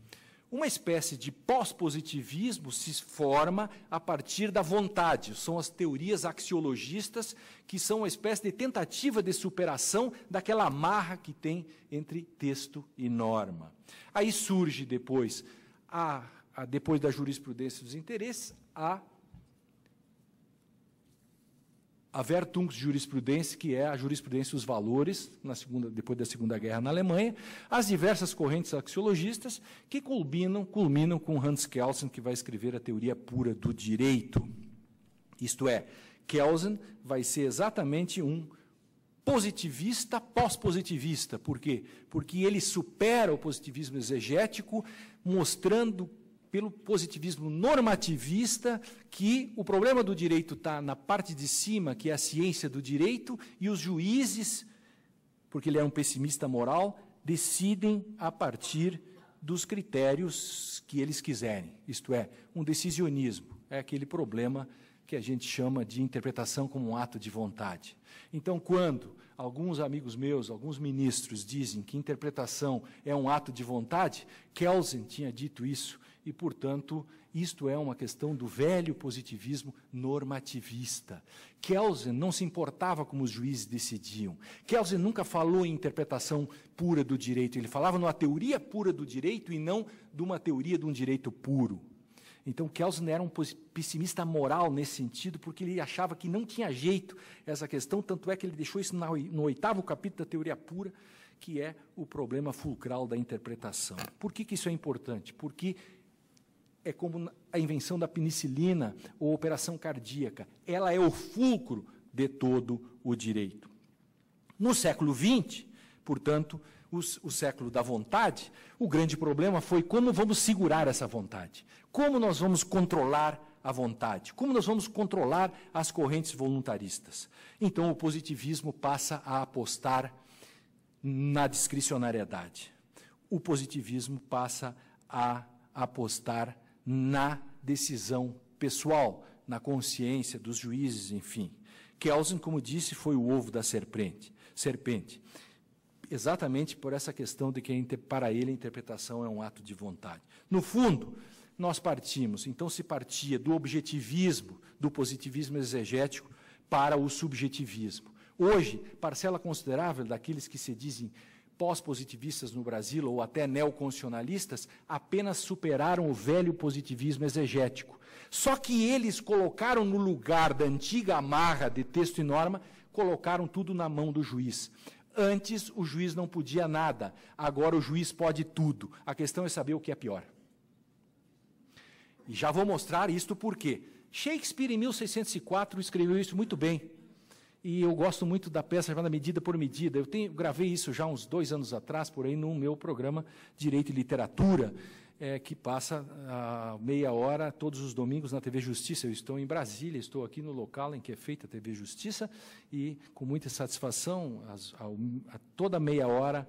Uma espécie de pós-positivismo se forma a partir da vontade. São as teorias axiologistas, que são uma espécie de tentativa de superação daquela amarra que tem entre texto e norma. Aí surge depois, depois da jurisprudência dos interesses, a Wertungsjurisprudência, que é a jurisprudência dos valores, depois da Segunda Guerra na Alemanha, as diversas correntes axiologistas que culminam com Hans Kelsen, que vai escrever a teoria pura do direito. Isto é, Kelsen vai ser exatamente um positivista pós-positivista. Por quê? Porque ele supera o positivismo exegético, mostrando pelo positivismo normativista, que o problema do direito está na parte de cima, que é a ciência do direito, e os juízes, porque ele é um pessimista moral, decidem a partir dos critérios que eles quiserem. Isto é, um decisionismo, é aquele problema que a gente chama de interpretação como um ato de vontade. Então, quando alguns amigos meus, alguns ministros dizem que interpretação é um ato de vontade, Kelsen tinha dito isso e, portanto, isto é uma questão do velho positivismo normativista. Kelsen não se importava como os juízes decidiam. Kelsen nunca falou em interpretação pura do direito, ele falava numa teoria pura do direito e não de uma teoria de um direito puro. Então, Kelsen era um pessimista moral nesse sentido, porque ele achava que não tinha jeito essa questão, tanto é que ele deixou isso no 8º capítulo da teoria pura, que é o problema fulcral da interpretação. Por que isso é importante? Porque é como a invenção da penicilina ou a operação cardíaca, ela é o fulcro de todo o direito. No século XX, portanto, o século da vontade, o grande problema foi como vamos segurar essa vontade, como nós vamos controlar a vontade, como nós vamos controlar as correntes voluntaristas. Então, o positivismo passa a apostar na discricionariedade. O positivismo passa a apostar na decisão pessoal, na consciência dos juízes, enfim. Kelsen, como disse, foi o ovo da serpente. Exatamente por essa questão de que, para ele, a interpretação é um ato de vontade. No fundo, nós partimos, então se partia do objetivismo, do positivismo exegético, para o subjetivismo. Hoje, parcela considerável daqueles que se dizem pós-positivistas no Brasil, ou até neoconstitucionalistas, apenas superaram o velho positivismo exegético. Só que eles colocaram no lugar da antiga amarra de texto e norma, colocaram tudo na mão do juiz. Antes, o juiz não podia nada. Agora, o juiz pode tudo. A questão é saber o que é pior. E já vou mostrar isto por quê. Shakespeare, em 1604, escreveu isso muito bem. E eu gosto muito da peça chamada Medida por Medida. Eu gravei isso já uns 2 anos atrás, por aí, no meu programa Direito e Literatura, que passa meia hora todos os domingos na TV Justiça. Eu estou em Brasília, estou aqui no local em que é feita a TV Justiça e, com muita satisfação, a toda meia hora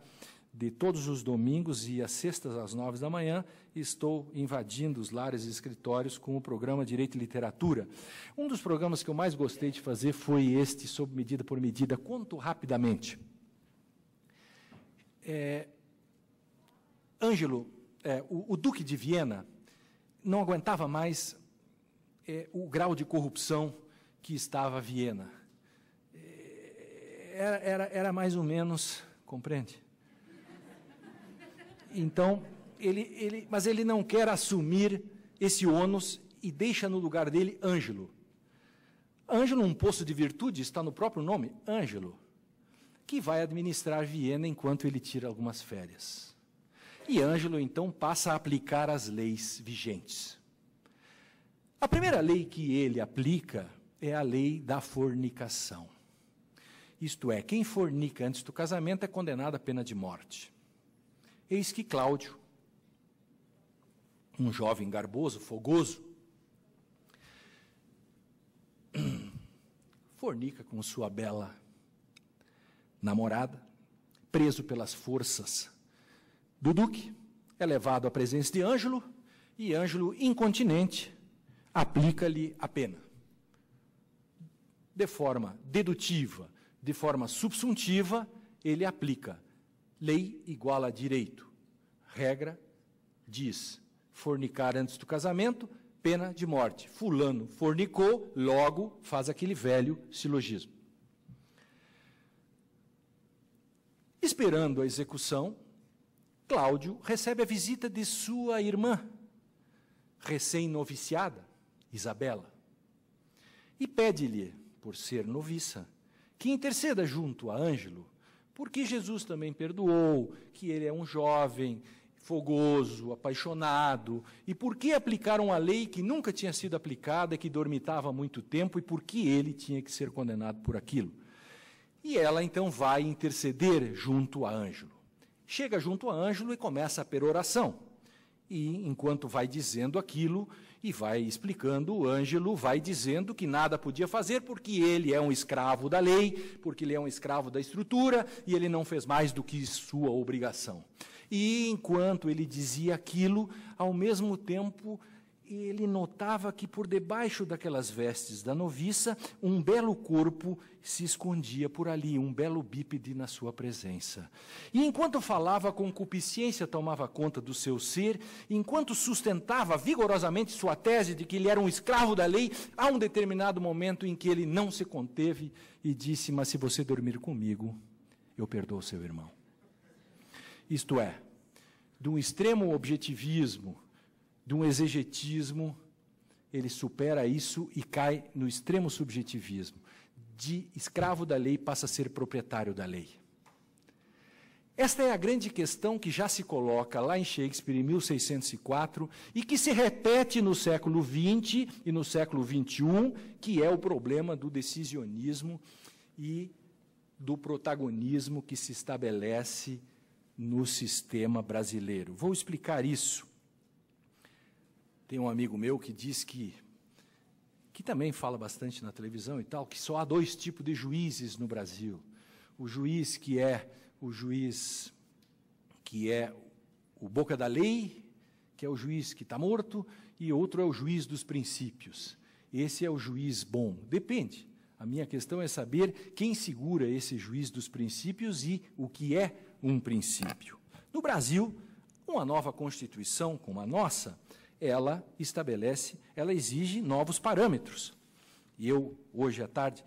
de todos os domingos e às sextas às 9 da manhã, estou invadindo os lares e escritórios com o programa Direito e Literatura. Um dos programas que eu mais gostei de fazer foi este, sobre Medida por Medida. Conto rapidamente. Ângelo, o Duque de Viena não aguentava mais o grau de corrupção que estava Viena. Era mais ou menos, compreende? Então, mas ele não quer assumir esse ônus e deixa no lugar dele Ângelo. Ângelo, um poço de virtude, está no próprio nome, Ângelo, que vai administrar Viena enquanto ele tira algumas férias. E Ângelo, então, passa a aplicar as leis vigentes. A primeira lei que ele aplica é a lei da fornicação. Isto é, quem fornica antes do casamento é condenado à pena de morte. Eis que Cláudio, um jovem garboso, fogoso, fornica com sua bela namorada, preso pelas forças do Duque, é levado à presença de Ângelo, e Ângelo, incontinente, aplica-lhe a pena. De forma dedutiva, de forma subsuntiva, ele aplica. Lei iguala a direito. Regra diz, fornicar antes do casamento, pena de morte. Fulano fornicou, logo faz aquele velho silogismo. Esperando a execução, Cláudio recebe a visita de sua irmã, recém-noviciada, Isabela, e pede-lhe, por ser noviça, que interceda junto a Ângelo, porque Jesus também perdoou, que ele é um jovem, fogoso, apaixonado, e por que aplicaram a lei que nunca tinha sido aplicada, que dormitava há muito tempo, e por que ele tinha que ser condenado por aquilo. E ela, então, vai interceder junto a Ângelo. Chega junto a Ângelo e começa a peroração. E, enquanto vai dizendo aquilo e vai explicando, o Ângelo vai dizendo que nada podia fazer porque ele é um escravo da lei, porque ele é um escravo da estrutura e ele não fez mais do que sua obrigação. E, enquanto ele dizia aquilo, ao mesmo tempo e ele notava que por debaixo daquelas vestes da noviça, um belo corpo se escondia por ali, um belo bípede na sua presença. E enquanto falava, a concupiscência tomava conta do seu ser, enquanto sustentava vigorosamente sua tese de que ele era um escravo da lei, há um determinado momento em que ele não se conteve e disse: mas se você dormir comigo, eu perdoo seu irmão. Isto é, de um extremo objetivismo, de um exegetismo, ele supera isso e cai no extremo subjetivismo. De escravo da lei passa a ser proprietário da lei. Esta é a grande questão que já se coloca lá em Shakespeare, em 1604, e que se repete no século XX e no século XXI, que é o problema do decisionismo e do protagonismo que se estabelece no sistema brasileiro. Vou explicar isso. Tem um amigo meu que diz que também fala bastante na televisão e tal, que só há dois tipos de juízes no Brasil. O juiz que é o boca da lei, que é o juiz que está morto, e outro é o juiz dos princípios. Esse é o juiz bom. Depende. A minha questão é saber quem segura esse juiz dos princípios e o que é um princípio. No Brasil, uma nova Constituição como a nossa, ela estabelece, ela exige novos parâmetros. E eu, hoje à tarde,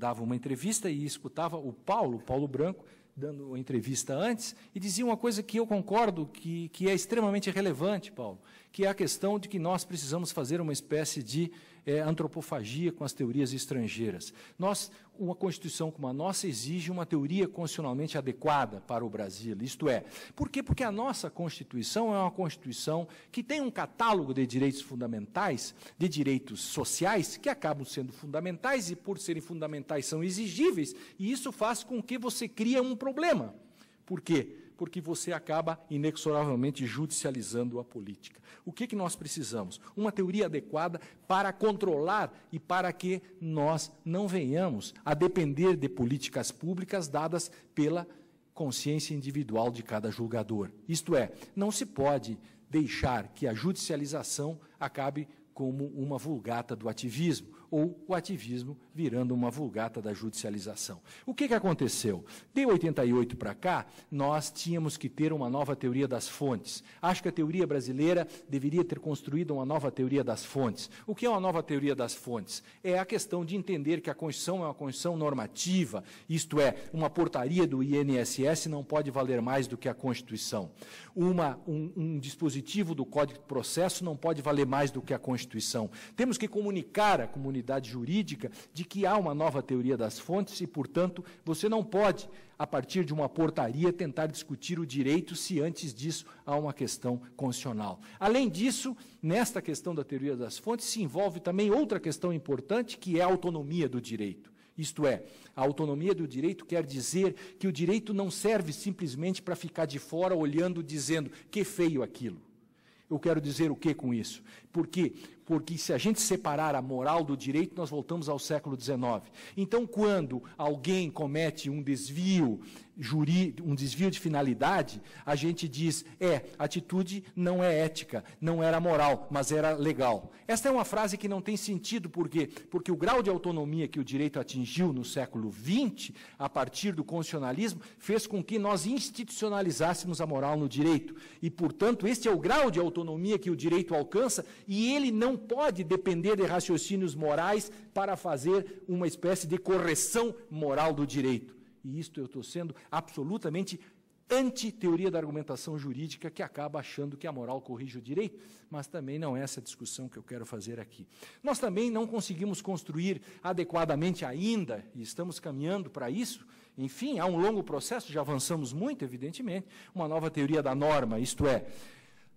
dava uma entrevista e escutava o Paulo Branco, dando uma entrevista antes, e dizia uma coisa que eu concordo, que é extremamente relevante, Paulo, que é a questão de que nós precisamos fazer uma espécie de antropofagia com as teorias estrangeiras. Uma Constituição como a nossa exige uma teoria constitucionalmente adequada para o Brasil, isto é, por quê? Porque a nossa Constituição é uma Constituição que tem um catálogo de direitos fundamentais, de direitos sociais, que acabam sendo fundamentais e, por serem fundamentais, são exigíveis, e isso faz com que você crie um problema. Por quê? Porque você acaba inexoravelmente judicializando a política. O que que nós precisamos? Uma teoria adequada para controlar e para que nós não venhamos a depender de políticas públicas dadas pela consciência individual de cada julgador. Isto é, não se pode deixar que a judicialização acabe como uma vulgata do ativismo, ou o ativismo virando uma vulgata da judicialização. O que que aconteceu? De 88 para cá, nós tínhamos que ter uma nova teoria das fontes. Acho que a teoria brasileira deveria ter construído uma nova teoria das fontes. O que é uma nova teoria das fontes? É a questão de entender que a Constituição é uma Constituição normativa, isto é, uma portaria do INSS não pode valer mais do que a Constituição. Um dispositivo do Código de Processo não pode valer mais do que a Constituição. Temos que comunicar à comunidade jurídica de que há uma nova teoria das fontes e, portanto, você não pode, a partir de uma portaria, tentar discutir o direito se antes disso há uma questão constitucional. Além disso, nesta questão da teoria das fontes se envolve também outra questão importante, que é a autonomia do direito. Isto é, a autonomia do direito quer dizer que o direito não serve simplesmente para ficar de fora olhando, dizendo que feio aquilo. Eu quero dizer o que com isso? Por quê? Porque se a gente separar a moral do direito, nós voltamos ao século XIX. Então, quando alguém comete um desvio jurídico, um desvio de finalidade, a gente diz, a atitude não é ética, não era moral, mas era legal. Esta é uma frase que não tem sentido, por quê? Porque o grau de autonomia que o direito atingiu no século XX, a partir do constitucionalismo, fez com que nós institucionalizássemos a moral no direito. E, portanto, este é o grau de autonomia que o direito alcança, e ele não pode depender de raciocínios morais para fazer uma espécie de correção moral do direito. E isto eu estou sendo absolutamente anti-teoria da argumentação jurídica, que acaba achando que a moral corrige o direito, mas também não é essa discussão que eu quero fazer aqui. Nós também não conseguimos construir adequadamente ainda, e estamos caminhando para isso, enfim, há um longo processo, já avançamos muito, evidentemente, uma nova teoria da norma, isto é,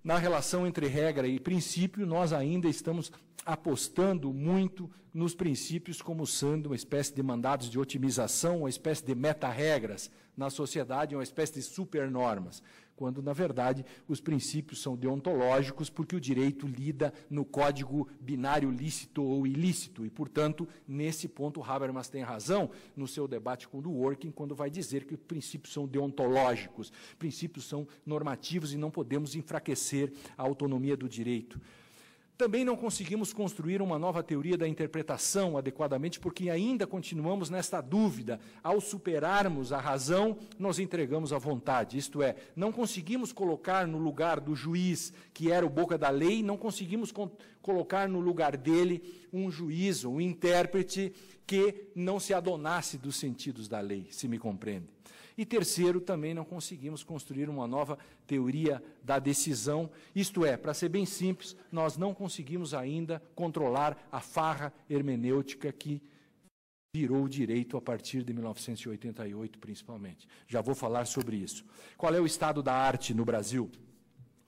na relação entre regra e princípio, nós ainda estamos apostando muito nos princípios como sendo uma espécie de mandados de otimização, uma espécie de meta-regras na sociedade, uma espécie de supernormas, quando, na verdade, os princípios são deontológicos, porque o direito lida no código binário lícito ou ilícito, e, portanto, nesse ponto, Habermas tem razão no seu debate com o Dworkin, quando vai dizer que os princípios são deontológicos, princípios são normativos e não podemos enfraquecer a autonomia do direito. Também não conseguimos construir uma nova teoria da interpretação adequadamente, porque ainda continuamos nesta dúvida. Ao superarmos a razão, nós entregamos à vontade. Isto é, não conseguimos colocar no lugar do juiz, que era o boca da lei, não conseguimos colocar no lugar dele um juiz, um intérprete, que não se adonasse dos sentidos da lei, se me compreende. E terceiro, também não conseguimos construir uma nova teoria da decisão, isto é, para ser bem simples, nós não conseguimos ainda controlar a farra hermenêutica que virou o direito a partir de 1988, principalmente. Já vou falar sobre isso. Qual é o estado da arte no Brasil?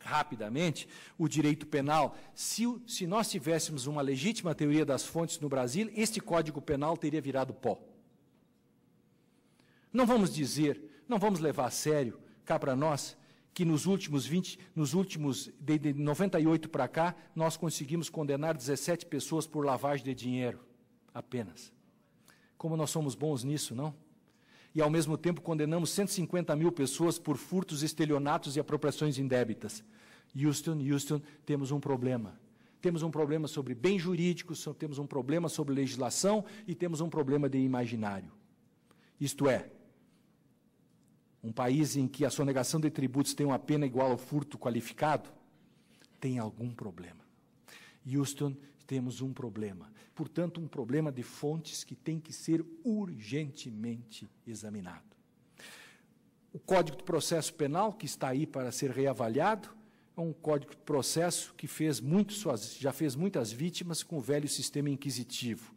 Rapidamente, o direito penal, se nós tivéssemos uma legítima teoria das fontes no Brasil, este Código Penal teria virado pó. Não vamos dizer, não vamos levar a sério, cá para nós, que nos últimos 20, de 98 para cá, nós conseguimos condenar 17 pessoas por lavagem de dinheiro, apenas. Como nós somos bons nisso, não? E, ao mesmo tempo, condenamos 150 mil pessoas por furtos, estelionatos e apropriações indébitas. Houston, temos um problema. Temos um problema sobre bem jurídico, temos um problema sobre legislação e temos um problema de imaginário. Isto é, um país em que a sonegação de tributos tem uma pena igual ao furto qualificado, tem algum problema. Houston, temos um problema. Portanto, um problema de fontes que tem que ser urgentemente examinado. O Código de Processo Penal, que está aí para ser reavaliado, é um Código de Processo que já fez muitas vítimas com o velho sistema inquisitivo.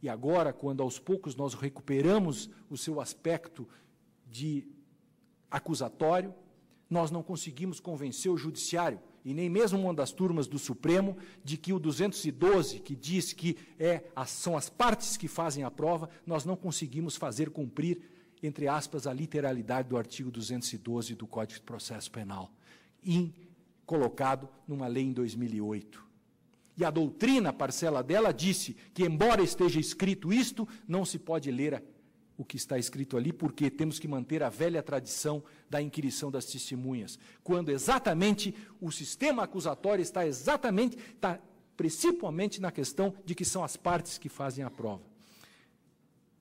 E agora, quando aos poucos nós recuperamos o seu aspecto de acusatório, nós não conseguimos convencer o judiciário, e nem mesmo uma das turmas do Supremo, de que o 212, que diz que são as partes que fazem a prova, nós não conseguimos fazer cumprir, entre aspas, a literalidade do artigo 212 do Código de Processo Penal, colocado numa lei em 2008. E a doutrina, parcela dela, disse que, embora esteja escrito isto, não se pode ler o que está escrito ali, porque temos que manter a velha tradição da inquirição das testemunhas, quando exatamente o sistema acusatório está principalmente na questão de que são as partes que fazem a prova.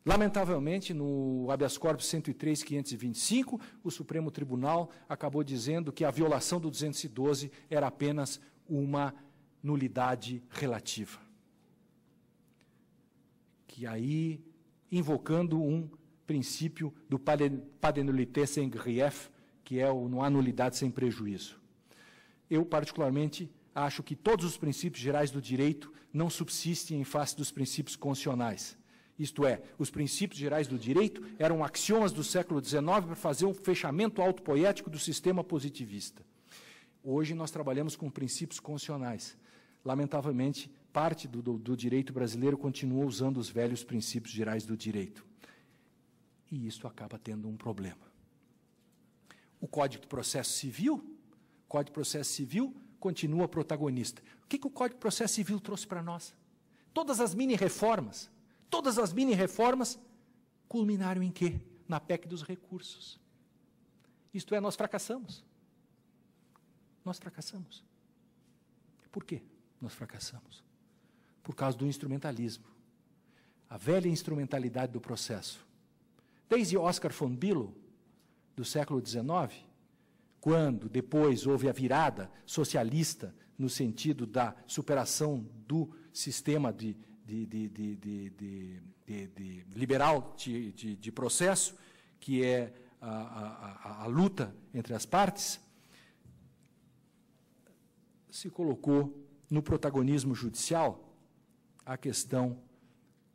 Lamentavelmente, no habeas corpus 103.525, o Supremo Tribunal acabou dizendo que a violação do 212 era apenas uma nulidade relativa. Que aí, invocando um princípio do pas de nullité sans grief, que é não há nulidade sem prejuízo. Eu, particularmente, acho que todos os princípios gerais do direito não subsistem em face dos princípios constitucionais. Isto é, os princípios gerais do direito eram axiomas do século XIX para fazer um fechamento autopoético do sistema positivista. Hoje nós trabalhamos com princípios constitucionais. Lamentavelmente, parte do direito brasileiro continua usando os velhos princípios gerais do direito. E isso acaba tendo um problema. O Código de Processo Civil, continua protagonista. O que o Código de Processo Civil trouxe para nós? Todas as mini-reformas culminaram em quê? Na PEC dos recursos. Isto é, nós fracassamos. Por quê? Nós fracassamos. Por causa do instrumentalismo. A velha instrumentalidade do processo. Desde Oscar von Bülow, do século XIX, quando depois houve a virada socialista no sentido da superação do sistema liberal de processo, que é a luta entre as partes, se colocou no protagonismo judicial a questão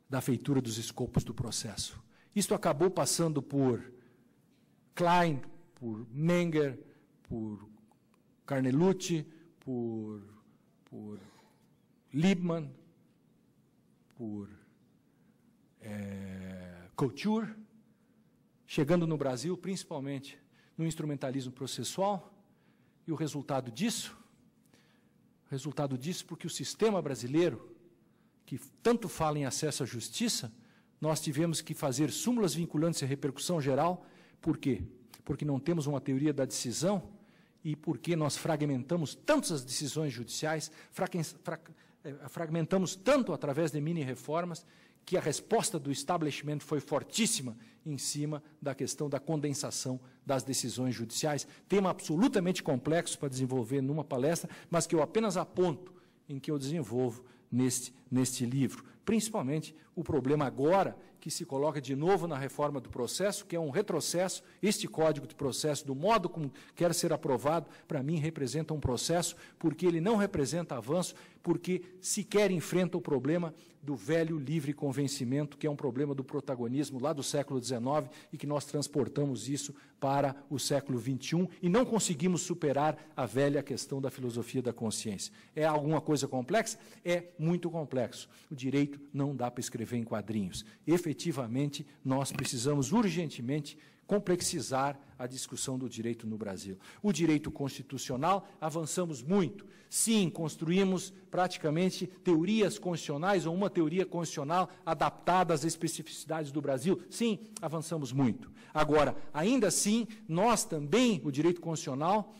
da feitura dos escopos do processo. Isto acabou passando por Klein, por Menger, por Carnelucci, por Liebman, por Couture, chegando no Brasil, principalmente no instrumentalismo processual, e o resultado disso? Porque o sistema brasileiro, que tanto fala em acesso à justiça, nós tivemos que fazer súmulas vinculantes à repercussão geral. Por quê? Porque não temos uma teoria da decisão e porque nós fragmentamos tanto as decisões judiciais, fragmentamos tanto através de mini-reformas, que a resposta do establishment foi fortíssima em cima da questão da condensação das decisões judiciais. Tema absolutamente complexo para desenvolver numa palestra, mas que eu apenas aponto em que eu desenvolvo neste livro. Principalmente o problema agora que se coloca de novo na reforma do processo, que é um retrocesso. Este Código de Processo, do modo como quer ser aprovado, para mim representa um processo, porque ele não representa avanço, porque sequer enfrenta o problema do velho livre convencimento, que é um problema do protagonismo lá do século XIX, e que nós transportamos isso para o século XXI, e não conseguimos superar a velha questão da filosofia da consciência. É alguma coisa complexa? É muito complexo. O direito não dá para escrever em quadrinhos. Efetivamente, nós precisamos urgentemente complexizar a discussão do direito no Brasil. O direito constitucional, avançamos muito. Sim, construímos praticamente teorias constitucionais, ou uma teoria constitucional adaptada às especificidades do Brasil. Sim, avançamos muito. Agora, ainda assim, nós também, o direito constitucional,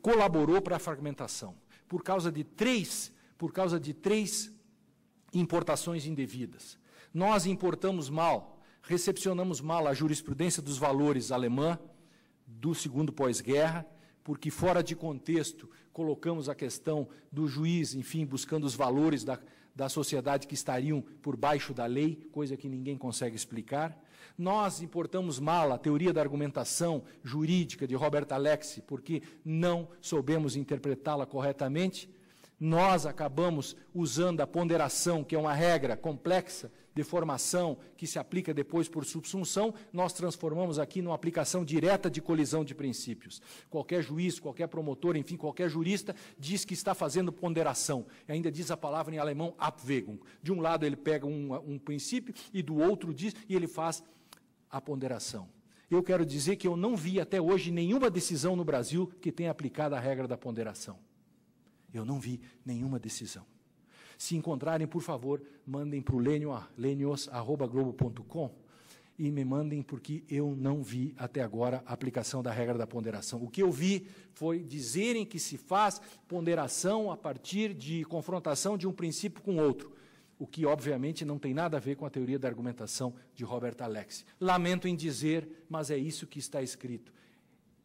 colaborou para a fragmentação, por causa de três importações indevidas. Nós importamos mal, recepcionamos mal a jurisprudência dos valores alemã do segundo pós-guerra, porque fora de contexto colocamos a questão do juiz, enfim, buscando os valores da sociedade que estariam por baixo da lei, coisa que ninguém consegue explicar. Nós importamos mal a teoria da argumentação jurídica de Robert Alexy, porque não soubemos interpretá-la corretamente. Nós acabamos usando a ponderação, que é uma regra complexa de formação que se aplica depois por subsunção, nós transformamos aqui numa aplicação direta de colisão de princípios. Qualquer juiz, qualquer promotor, enfim, qualquer jurista diz que está fazendo ponderação. E ainda diz a palavra em alemão, Abwägung. De um lado ele pega um princípio e do outro diz, e ele faz a ponderação. Eu quero dizer que eu não vi até hoje nenhuma decisão no Brasil que tenha aplicado a regra da ponderação. Eu não vi nenhuma decisão. Se encontrarem, por favor, mandem para o lenios@globo.com e me mandem, porque eu não vi até agora a aplicação da regra da ponderação. O que eu vi foi dizerem que se faz ponderação a partir de confrontação de um princípio com outro, o que, obviamente, não tem nada a ver com a teoria da argumentação de Robert Alexy. Lamento em dizer, mas é isso que está escrito.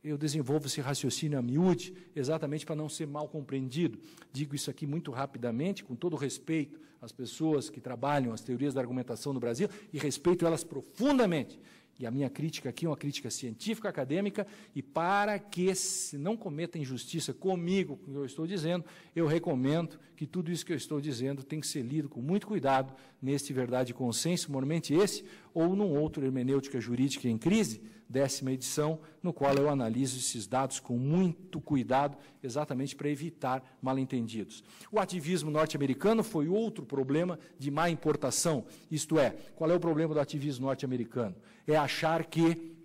Eu desenvolvo esse raciocínio a miúde, exatamente para não ser mal compreendido. Digo isso aqui muito rapidamente, com todo respeito às pessoas que trabalham as teorias da argumentação no Brasil, e respeito elas profundamente. E a minha crítica aqui é uma crítica científica, acadêmica, e para que se não cometa injustiça comigo, com o que eu estou dizendo, eu recomendo que tudo isso que eu estou dizendo tem que ser lido com muito cuidado neste Verdade e Consenso, mormente esse, ou num outro Hermenêutica Jurídica em Crise, 10ª edição, no qual eu analiso esses dados com muito cuidado, exatamente para evitar mal-entendidos. O ativismo norte-americano foi outro problema de má importação, isto é, qual é o problema do ativismo norte-americano? É achar que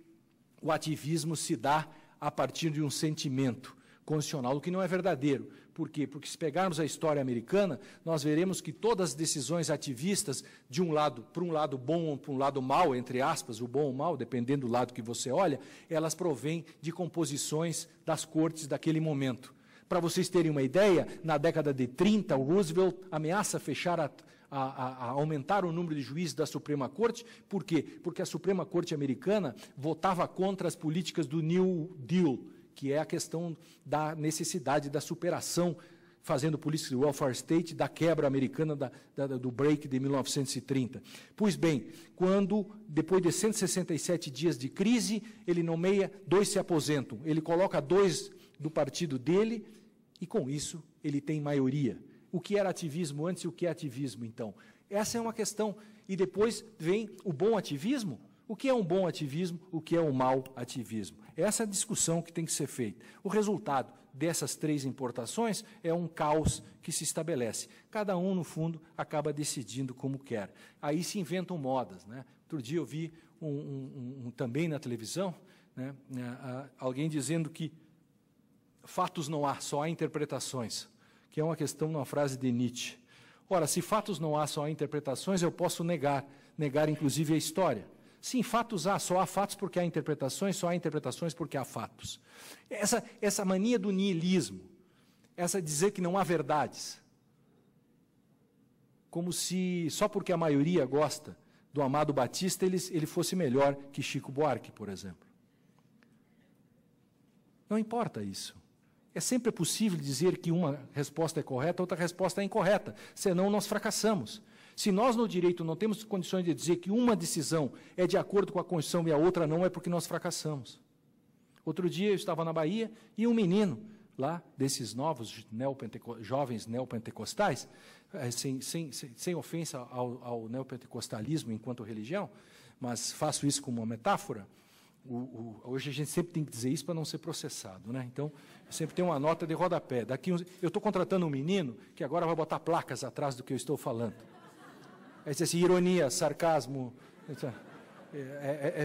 o ativismo se dá a partir de um sentimento constitucional, o que não é verdadeiro. Por quê? Porque se pegarmos a história americana, nós veremos que todas as decisões ativistas, de um lado, para um lado bom ou para um lado mau, entre aspas, o bom ou mau, dependendo do lado que você olha, elas provêm de composições das cortes daquele momento. Para vocês terem uma ideia, na década de 30, o Roosevelt ameaça fechar a aumentar o número de juízes da Suprema Corte. Por quê? Porque a Suprema Corte americana votava contra as políticas do New Deal, que é a questão da necessidade da superação, fazendo política do welfare state, da quebra americana do break de 1930. Pois bem, quando, depois de 167 dias de crise, ele nomeia, 2 se aposentam, ele coloca 2 do partido dele e, com isso, ele tem maioria. O que era ativismo antes e o que é ativismo, então? Essa é uma questão. E depois vem o bom ativismo. O que é um bom ativismo? O que é um mau ativismo? Essa é a discussão que tem que ser feita. O resultado dessas 3 importações é um caos que se estabelece. Cada um, no fundo, acaba decidindo como quer. Aí se inventam modas, né? Outro dia eu vi também na televisão, né, alguém dizendo que fatos não há, só há interpretações, que é uma questão numa frase de Nietzsche. Ora, se fatos não há, só há interpretações, eu posso negar inclusive a história. Sim, fatos há, só há fatos porque há interpretações, só há interpretações porque há fatos. Essa mania do niilismo, essa dizer que não há verdades, como se só porque a maioria gosta do Amado Batista ele fosse melhor que Chico Buarque, por exemplo. Não importa isso. É sempre possível dizer que uma resposta é correta, outra resposta é incorreta, senão nós fracassamos. Se nós no direito não temos condições de dizer que uma decisão é de acordo com a Constituição e a outra não, é porque nós fracassamos. Outro dia eu estava na Bahia e um menino lá, desses novos jovens neopentecostais, sem ofensa ao neopentecostalismo enquanto religião, mas faço isso como uma metáfora. Hoje a gente sempre tem que dizer isso para não ser processado, né? Então, sempre tem uma nota de rodapé. Eu estou contratando um menino que agora vai botar placas atrás do que eu estou falando. Aí diz assim, ironia, sarcasmo,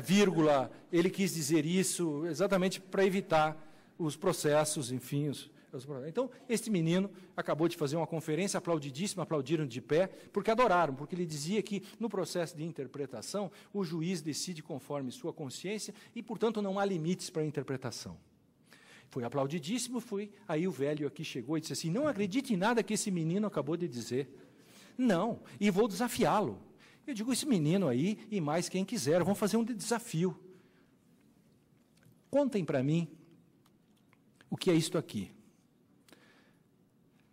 vírgula, ele quis dizer isso exatamente para evitar os processos, enfim. Então, este menino acabou de fazer uma conferência aplaudidíssima, aplaudiram de pé, porque adoraram, porque ele dizia que no processo de interpretação o juiz decide conforme sua consciência e, portanto, não há limites para a interpretação. Foi aplaudidíssimo, aí o velho aqui chegou e disse assim, não acredite em nada que esse menino acabou de dizer. Não, e vou desafiá-lo. Eu digo, esse menino aí e mais quem quiser, vão fazer um desafio. Contem para mim o que é isto aqui.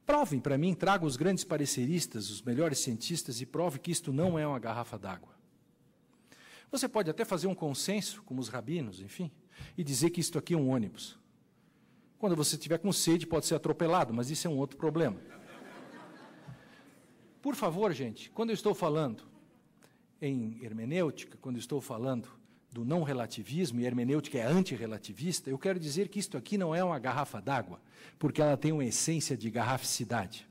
Provem para mim, tragam os grandes pareceristas, os melhores cientistas e prove que isto não é uma garrafa d'água. Você pode até fazer um consenso, como os rabinos, enfim, e dizer que isto aqui é um ônibus. Quando você estiver com sede, pode ser atropelado, mas isso é um outro problema. Por favor, gente, quando eu estou falando em hermenêutica, quando eu estou falando do não relativismo, e a hermenêutica é antirrelativista, eu quero dizer que isto aqui não é uma garrafa d'água, porque ela tem uma essência de garraficidade,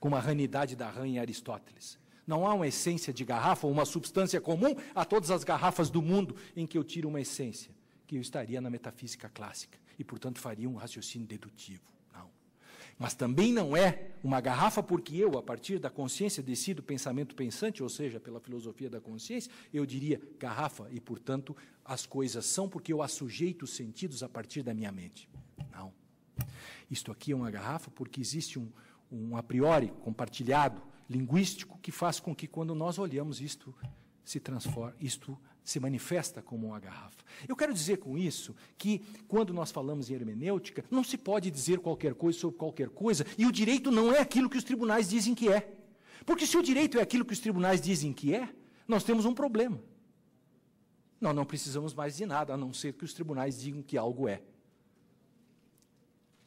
como a ranidade da rã em Aristóteles. Não há uma essência de garrafa, uma substância comum a todas as garrafas do mundo em que eu tiro uma essência, que eu estaria na metafísica clássica, e, portanto, faria um raciocínio dedutivo. Não. Mas também não é uma garrafa, porque eu, a partir da consciência, decido o pensamento pensante, ou seja, pela filosofia da consciência, eu diria garrafa, e, portanto, as coisas são porque eu assujeito os sentidos a partir da minha mente. Não. Isto aqui é uma garrafa porque existe um a priori compartilhado, linguístico, que faz com que, quando nós olhamos, isto se transforma, isto se manifesta como uma garrafa. Eu quero dizer com isso que, quando nós falamos em hermenêutica, não se pode dizer qualquer coisa sobre qualquer coisa, e o direito não é aquilo que os tribunais dizem que é. Porque se o direito é aquilo que os tribunais dizem que é, nós temos um problema. Nós não precisamos mais de nada, a não ser que os tribunais digam que algo é.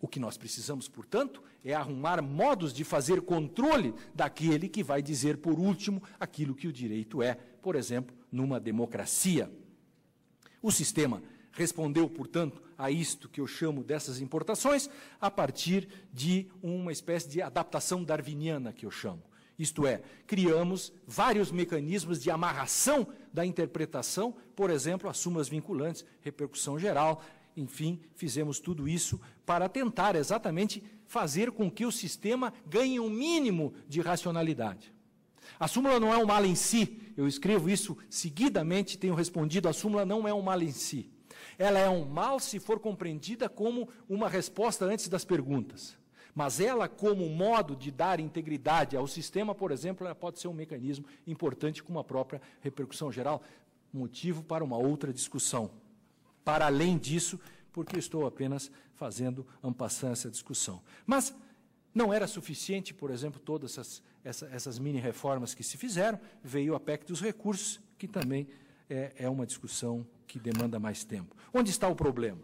O que nós precisamos, portanto, é arrumar modos de fazer controle daquele que vai dizer, por último, aquilo que o direito é, por exemplo, numa democracia. O sistema respondeu, portanto, a isto que eu chamo dessas importações, a partir de uma espécie de adaptação darwiniana que eu chamo. Isto é, criamos vários mecanismos de amarração da interpretação, por exemplo, as sumas vinculantes, repercussão geral. Enfim, fizemos tudo isso para tentar exatamente fazer com que o sistema ganhe um mínimo de racionalidade. A súmula não é um mal em si. Eu escrevo isso seguidamente, tenho respondido, a súmula não é um mal em si. Ela é um mal se for compreendida como uma resposta antes das perguntas. Mas ela, como modo de dar integridade ao sistema, por exemplo, ela pode ser um mecanismo importante com uma própria repercussão geral, motivo para uma outra discussão. Para além disso, porque eu estou apenas fazendo ampassar essa discussão. Mas não era suficiente, por exemplo, todas essas mini-reformas que se fizeram, veio a PEC dos recursos, que também é uma discussão que demanda mais tempo. Onde está o problema?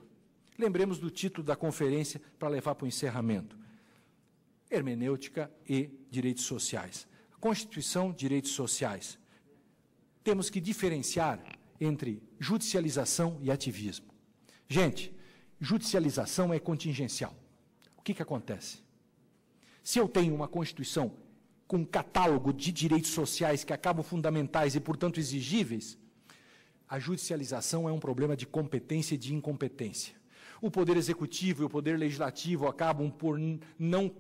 Lembremos do título da conferência para levar para o encerramento. Hermenêutica e Direitos Sociais. Constituição, Direitos Sociais. Temos que diferenciar entre judicialização e ativismo. Gente, judicialização é contingencial. O que acontece? Se eu tenho uma Constituição com um catálogo de direitos sociais que acabam fundamentais e, portanto, exigíveis, a judicialização é um problema de competência e de incompetência. O Poder Executivo e o Poder Legislativo acabam por não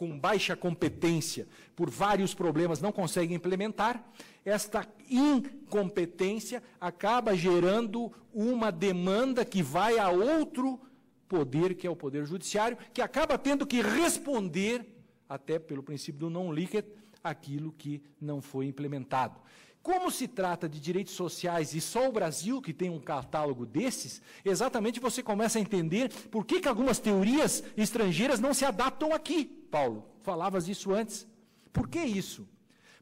com baixa competência por vários problemas não consegue implementar, esta incompetência acaba gerando uma demanda que vai a outro poder, que é o Poder Judiciário, que acaba tendo que responder, até pelo princípio do non licet, aquilo que não foi implementado. Como se trata de direitos sociais e só o Brasil que tem um catálogo desses, exatamente você começa a entender por que algumas teorias estrangeiras não se adaptam aqui, Paulo. Falavas isso antes. Por que isso?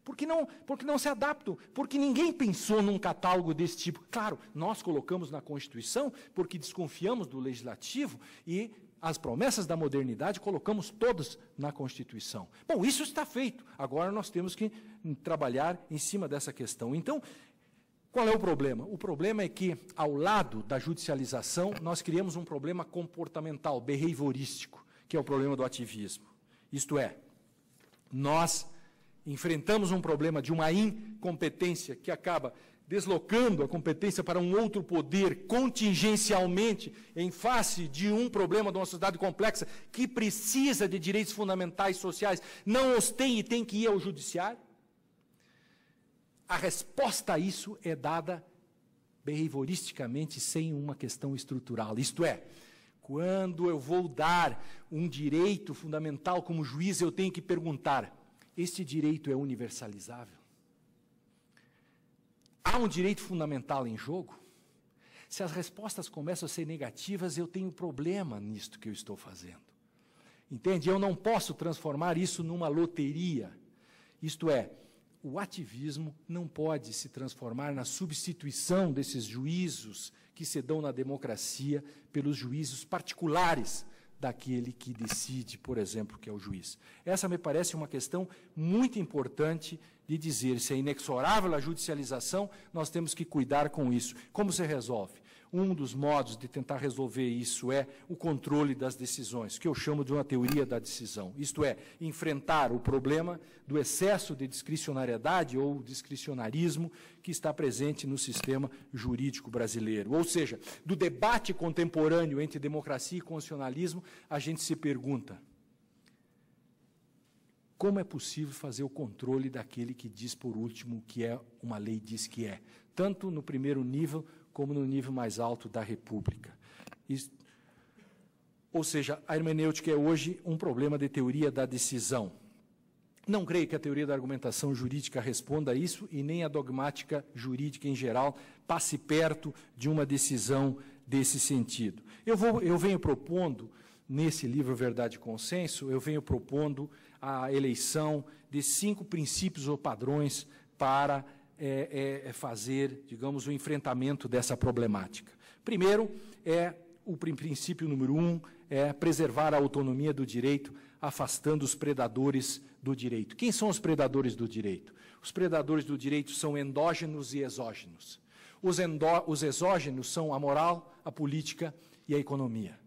Porque não se adaptam, porque ninguém pensou num catálogo desse tipo. Claro, nós colocamos na Constituição porque desconfiamos do legislativo e as promessas da modernidade colocamos todas na Constituição. Bom, isso está feito. Agora nós temos que trabalhar em cima dessa questão. Então, qual é o problema? O problema é que, ao lado da judicialização, nós criamos um problema comportamental, behaviorístico, que é o problema do ativismo. Isto é, nós enfrentamos um problema de uma incompetência que acaba deslocando a competência para um outro poder contingencialmente em face de um problema de uma sociedade complexa que precisa de direitos fundamentais sociais, não os tem e tem que ir ao judiciário. A resposta a isso é dada behavioristicamente sem uma questão estrutural, isto é, quando eu vou dar um direito fundamental como juiz, eu tenho que perguntar: este direito é universalizável? Há um direito fundamental em jogo? Se as respostas começam a ser negativas, eu tenho problema nisto que eu estou fazendo. Entende? Eu não posso transformar isso numa loteria. Isto é, o ativismo não pode se transformar na substituição desses juízos que se dão na democracia pelos juízos particulares daquele que decide, por exemplo, que é o juiz. Essa me parece uma questão muito importante de dizer. Se é inexorável a judicialização, nós temos que cuidar com isso. Como se resolve? Um dos modos de tentar resolver isso é o controle das decisões, que eu chamo de uma teoria da decisão. Isto é, enfrentar o problema do excesso de discricionariedade ou discricionarismo que está presente no sistema jurídico brasileiro. Ou seja, do debate contemporâneo entre democracia e constitucionalismo, a gente se pergunta: como é possível fazer o controle daquele que diz por último o que é, uma lei diz que é, tanto no primeiro nível como no nível mais alto da República? Ou seja, a hermenêutica é hoje um problema de teoria da decisão. Não creio que a teoria da argumentação jurídica responda a isso e nem a dogmática jurídica em geral passe perto de uma decisão desse sentido. Eu venho propondo, nesse livro Verdade e Consenso, eu venho propondo a eleição de 5 princípios ou padrões para fazer, digamos, o enfrentamento dessa problemática. Primeiro, o princípio número 1, é preservar a autonomia do direito, afastando os predadores do direito. Quem são os predadores do direito? Os predadores do direito são endógenos e exógenos. Os exógenos são a moral, a política e a economia.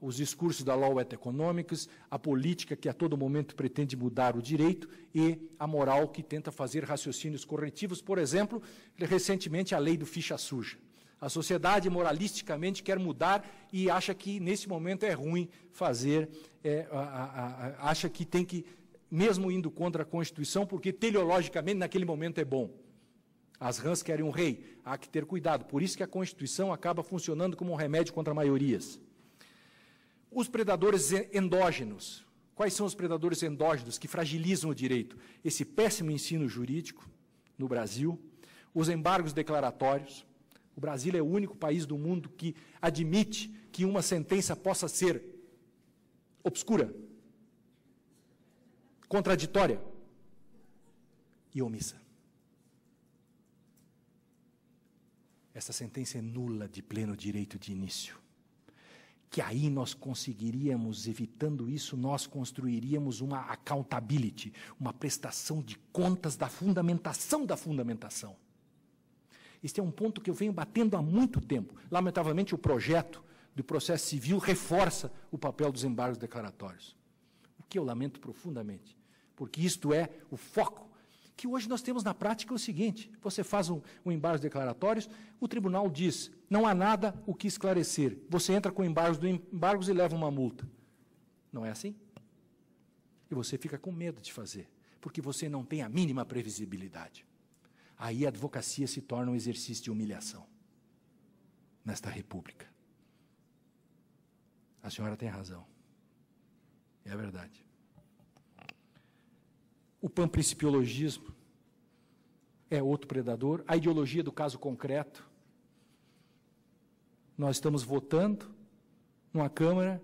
Os discursos da Law et Economics, a política que a todo momento pretende mudar o direito e a moral que tenta fazer raciocínios corretivos. Por exemplo, recentemente a lei do ficha suja. A sociedade moralisticamente quer mudar e acha que nesse momento é ruim fazer, acha que tem que, mesmo indo contra a Constituição, porque teleologicamente naquele momento é bom. As rãs querem um rei, há que ter cuidado. Por isso que a Constituição acaba funcionando como um remédio contra maiorias. Os predadores endógenos. Quais são os predadores endógenos que fragilizam o direito? Esse péssimo ensino jurídico no Brasil, os embargos declaratórios. O Brasil é o único país do mundo que admite que uma sentença possa ser obscura, contraditória e omissa. Essa sentença é nula de pleno direito de início. Que aí nós conseguiríamos, evitando isso, nós construiríamos uma accountability, uma prestação de contas da fundamentação da fundamentação. Este é um ponto que eu venho batendo há muito tempo. Lamentavelmente, o projeto do processo civil reforça o papel dos embargos declaratórios, o que eu lamento profundamente, porque isto é o foco que hoje nós temos na prática. É o seguinte: você faz um embargos declaratórios, o tribunal diz, não há nada o que esclarecer. Você entra com embargos e leva uma multa. Não é assim? E você fica com medo de fazer, porque você não tem a mínima previsibilidade. Aí a advocacia se torna um exercício de humilhação nesta república. A senhora tem razão. É a verdade. O panprincipiologismo é outro predador. A ideologia do caso concreto. Nós estamos votando numa Câmara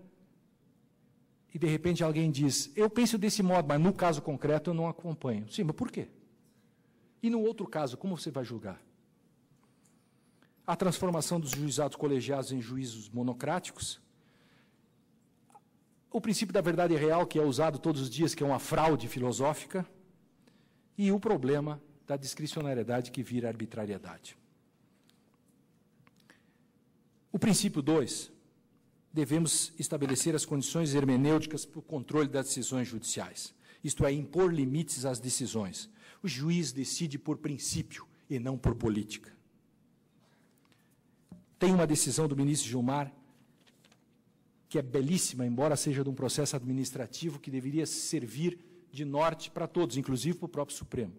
e, de repente, alguém diz, eu penso desse modo, mas no caso concreto eu não acompanho. Sim, mas por quê? E no outro caso, como você vai julgar? A transformação dos juizados colegiados em juízos monocráticos. O princípio da verdade real, que é usado todos os dias, que é uma fraude filosófica, e o problema da discricionariedade que vira arbitrariedade. O princípio 2, devemos estabelecer as condições hermenêuticas para o controle das decisões judiciais, isto é, impor limites às decisões. O juiz decide por princípio e não por política. Tem uma decisão do ministro Gilmar, que é belíssima, embora seja de um processo administrativo que deveria servir de norte para todos, inclusive para o próprio Supremo,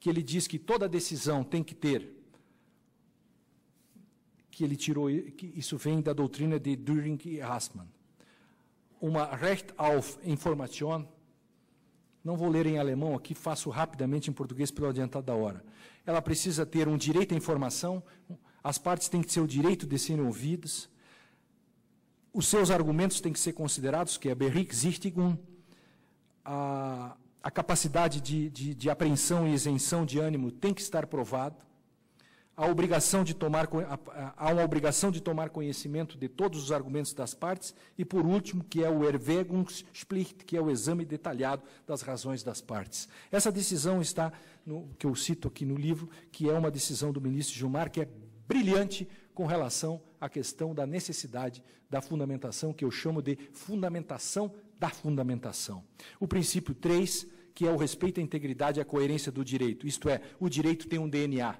que ele diz que toda decisão tem que ter, que ele tirou, que isso vem da doutrina de Düring e Hassmann, uma Recht auf Information, não vou ler em alemão aqui, faço rapidamente em português pelo adiantado da hora. Ela precisa ter um direito à informação, as partes têm que ter o direito de serem ouvidas, os seus argumentos têm que ser considerados, que é Berichtigung, a capacidade de apreensão e isenção de ânimo tem que estar provado, há uma obrigação de tomar conhecimento de todos os argumentos das partes, e, por último, que é o Erwägungsplicht, que é o exame detalhado das razões das partes. Essa decisão está, que eu cito aqui no livro, que é uma decisão do ministro Gilmar, que é brilhante com relação à questão da necessidade da fundamentação, que eu chamo de fundamentação da fundamentação. O princípio 3, que é o respeito à integridade e à coerência do direito, isto é, o direito tem um DNA.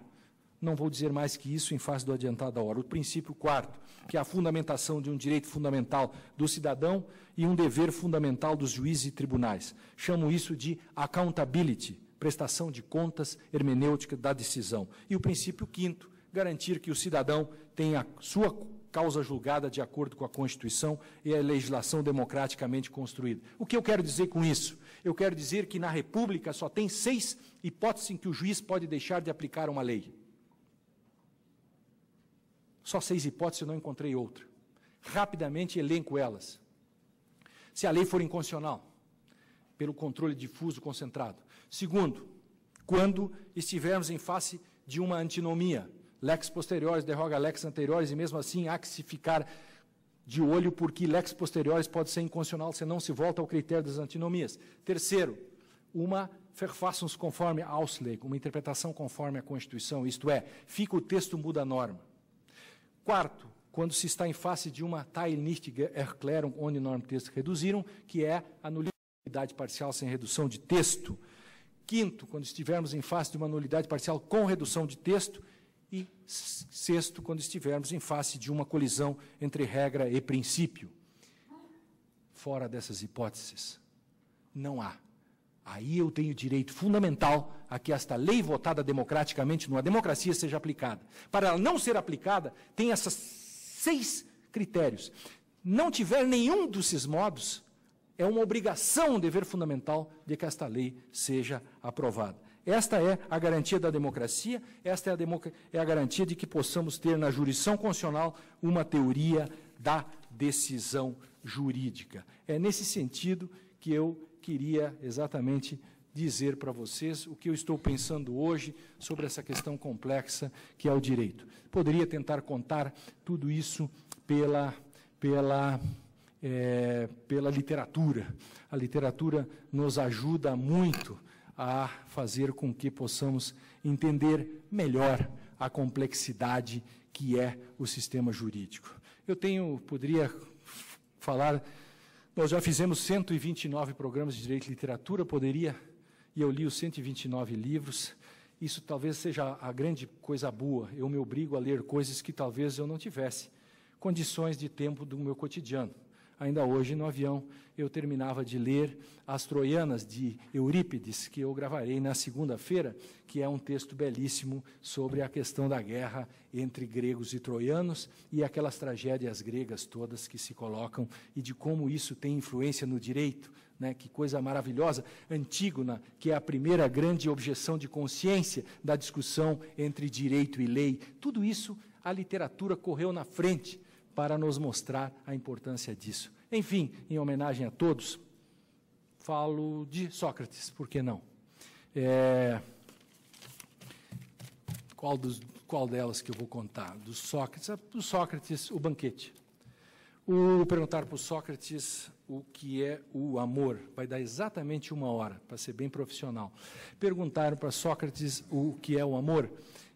Não vou dizer mais que isso em face do adiantado da hora. O princípio 4, que é a fundamentação de um direito fundamental do cidadão e um dever fundamental dos juízes e tribunais. Chamo isso de accountability, prestação de contas hermenêutica da decisão. E o princípio 5, garantir que o cidadão tenha a sua causa julgada de acordo com a Constituição e a legislação democraticamente construída. O que eu quero dizer com isso? Eu quero dizer que na República só tem 6 hipóteses em que o juiz pode deixar de aplicar uma lei. Só 6 hipóteses, eu não encontrei outra. Rapidamente elenco elas. Se a lei for inconstitucional, pelo controle difuso concentrado. Segundo, quando estivermos em face de uma antinomia, lex posteriores derroga lex anteriores, e mesmo assim há que se ficar de olho, porque lex posteriores pode ser inconstitucional, senão se volta ao critério das antinomias. Terceiro, uma verfassung conforme Ausleg, uma interpretação conforme à Constituição, isto é, fica o texto, muda a norma. Quarto, quando se está em face de uma teilnichtige Erklärung ohne Normtext reduziram, que é a nulidade parcial sem redução de texto. Quinto, quando estivermos em face de uma nulidade parcial com redução de texto. E sexto, quando estivermos em face de uma colisão entre regra e princípio. Fora dessas hipóteses, não há. Aí eu tenho direito fundamental a que esta lei votada democraticamente numa democracia seja aplicada. Para ela não ser aplicada, tem esses 6 critérios. Não tiver nenhum desses modos, é uma obrigação, um dever fundamental de que esta lei seja aprovada. Esta é a garantia da democracia, esta é a garantia de que possamos ter na jurisdição constitucional uma teoria da decisão jurídica. É nesse sentido que eu queria exatamente dizer para vocês o que eu estou pensando hoje sobre essa questão complexa que é o direito. Poderia tentar contar tudo isso pela literatura. A literatura nos ajuda muito a fazer com que possamos entender melhor a complexidade que é o sistema jurídico. Poderia falar, nós já fizemos 129 programas de Direito e Literatura, e eu li os 129 livros, isso talvez seja a grande coisa boa, eu me obrigo a ler coisas que talvez eu não tivesse condições de tempo do meu cotidiano. ainda hoje no avião, eu terminava de ler As Troianas, de Eurípides, que eu gravarei na segunda-feira, que é um texto belíssimo sobre a questão da guerra entre gregos e troianos e aquelas tragédias gregas todas que se colocam e de como isso tem influência no direito, né? Que coisa maravilhosa. Antígona, que é a primeira grande objeção de consciência da discussão entre direito e lei. Tudo isso a literatura correu na frente para nos mostrar a importância disso. Enfim, em homenagem a todos, falo de Sócrates, por que não? Qual delas que eu vou contar? Do Sócrates, o banquete. Perguntar para o Sócrates o que é o amor. Vai dar exatamente 1 hora, para ser bem profissional. Perguntaram para Sócrates o que é o amor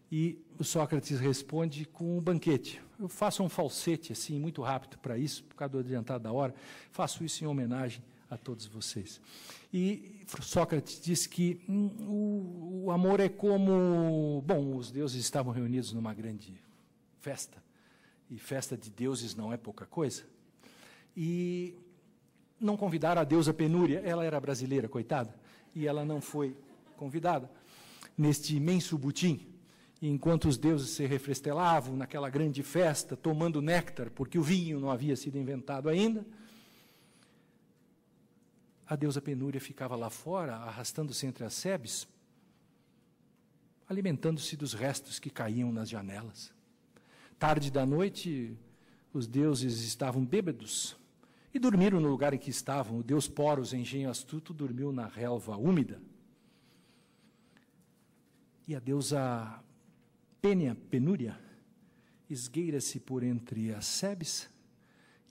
e o Sócrates responde com o banquete. Eu faço um falsete, assim, muito rápido para isso, por causa do adiantado da hora. Faço isso em homenagem a todos vocês. E Sócrates diz que o amor é como... Bom, os deuses estavam reunidos numa grande festa, e festa de deuses não é pouca coisa, e não convidaram a deusa Penúria. Ela era brasileira, coitada, e ela não foi convidada neste imenso butim, enquanto os deuses se refrestelavam naquela grande festa, tomando néctar, porque o vinho não havia sido inventado ainda. A deusa Penúria ficava lá fora, arrastando-se entre as sebes, alimentando-se dos restos que caíam nas janelas. Tarde da noite, os deuses estavam bêbados e dormiram no lugar em que estavam. O deus Poros, engenho astuto, dormiu na relva úmida. E a deusa Penúria esgueira-se por entre as sebes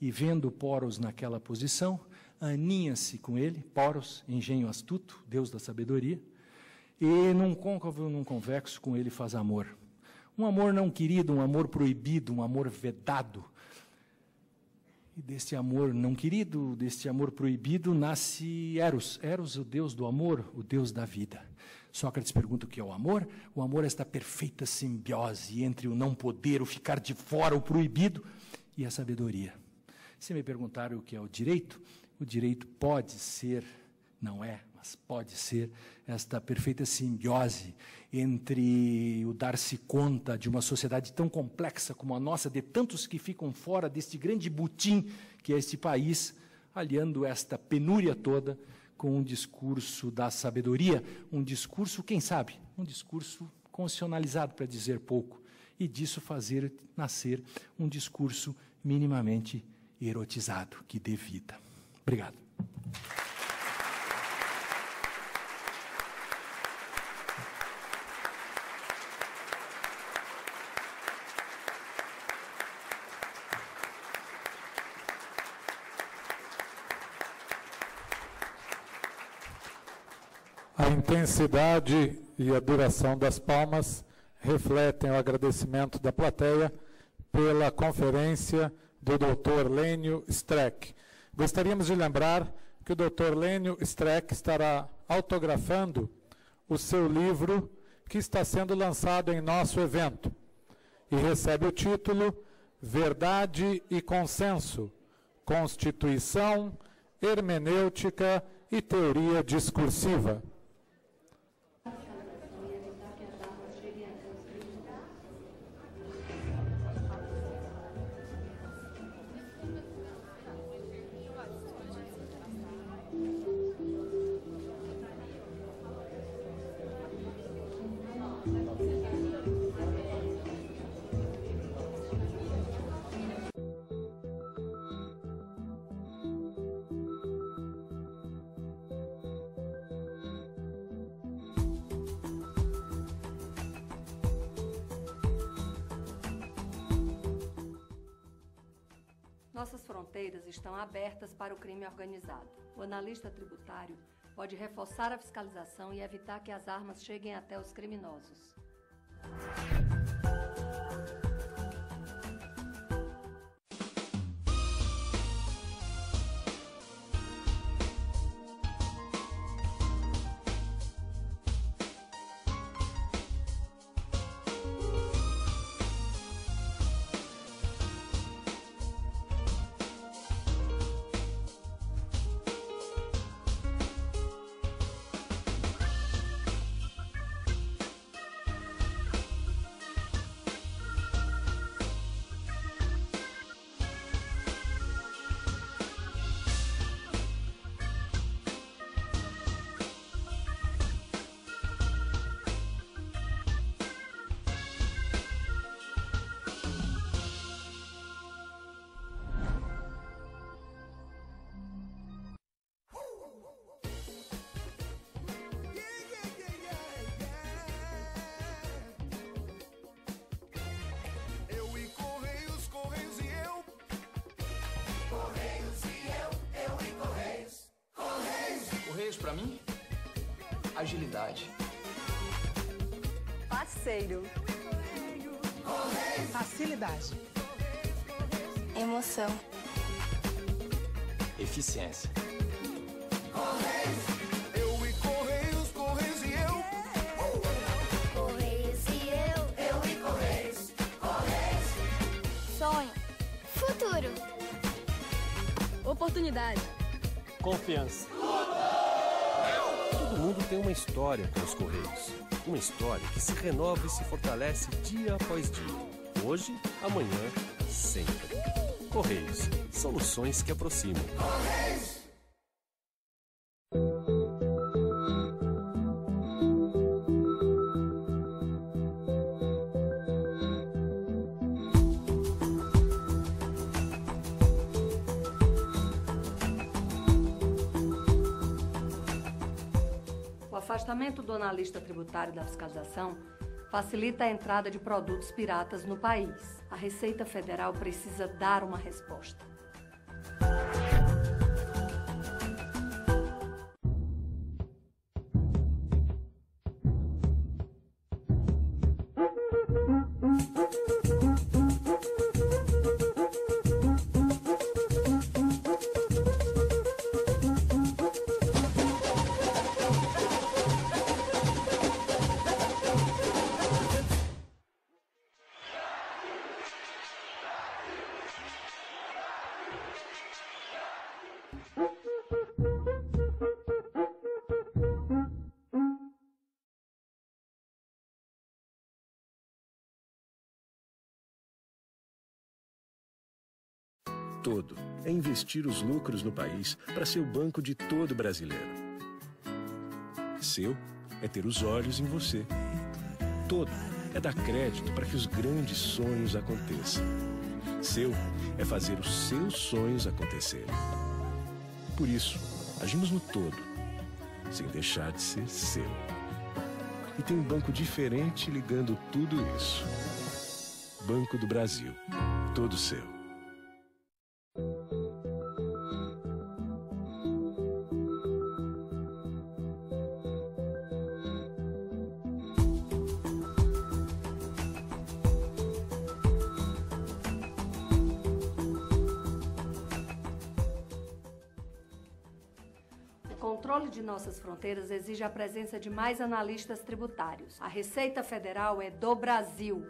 e, vendo Poros naquela posição, aninha-se com ele, Poros, engenho astuto, deus da sabedoria, e num côncavo, num convexo, com ele faz amor. Um amor não querido, um amor proibido, um amor vedado. E deste amor não querido, deste amor proibido, nasce Eros. Eros, o deus do amor, o deus da vida. Sócrates pergunta o que é o amor. O amor é esta perfeita simbiose entre o não poder, o ficar de fora, o proibido, e a sabedoria. Se me perguntaram o que é o direito pode ser, não é, mas pode ser esta perfeita simbiose entre o dar-se conta de uma sociedade tão complexa como a nossa, de tantos que ficam fora deste grande butim que é este país, aliando esta penúria toda com um discurso da sabedoria, um discurso, quem sabe, um discurso constitucionalizado, para dizer pouco, e disso fazer nascer um discurso minimamente erotizado, que dê vida. Obrigado. A intensidade e a duração das palmas refletem o agradecimento da plateia pela conferência do Dr. Lênio Streck. Gostaríamos de lembrar que o Dr. Lênio Streck estará autografando o seu livro, que está sendo lançado em nosso evento, e recebe o título Verdade e Consenso, Constituição, Hermenêutica e Teoria Discursiva. Nossas fronteiras estão abertas para o crime organizado. O analista tributário pode reforçar a fiscalização e evitar que as armas cheguem até os criminosos. Correios pra mim? Agilidade. Parceiro. Correios. Facilidade. Emoção. Eficiência. Correios. Eu e Correios, Correios e eu. Correios e eu e Correios. Correios. Sonho. Futuro. Oportunidade. Confiança. Todo mundo tem uma história com os Correios. Uma história que se renova e se fortalece dia após dia. Hoje, amanhã, sempre. Correios. Soluções que aproximam. Correios! O afastamento do analista tributário da fiscalização facilita a entrada de produtos piratas no país. A Receita Federal precisa dar uma resposta. Todo é investir os lucros no país para ser o banco de todo brasileiro. Seu é ter os olhos em você. Todo é dar crédito para que os grandes sonhos aconteçam. Seu é fazer os seus sonhos acontecerem. Por isso, agimos no todo, sem deixar de ser seu. E tem um banco diferente ligando tudo isso. Banco do Brasil, todo seu. Nossas fronteiras exige a presença de mais analistas tributários. A Receita Federal é do Brasil.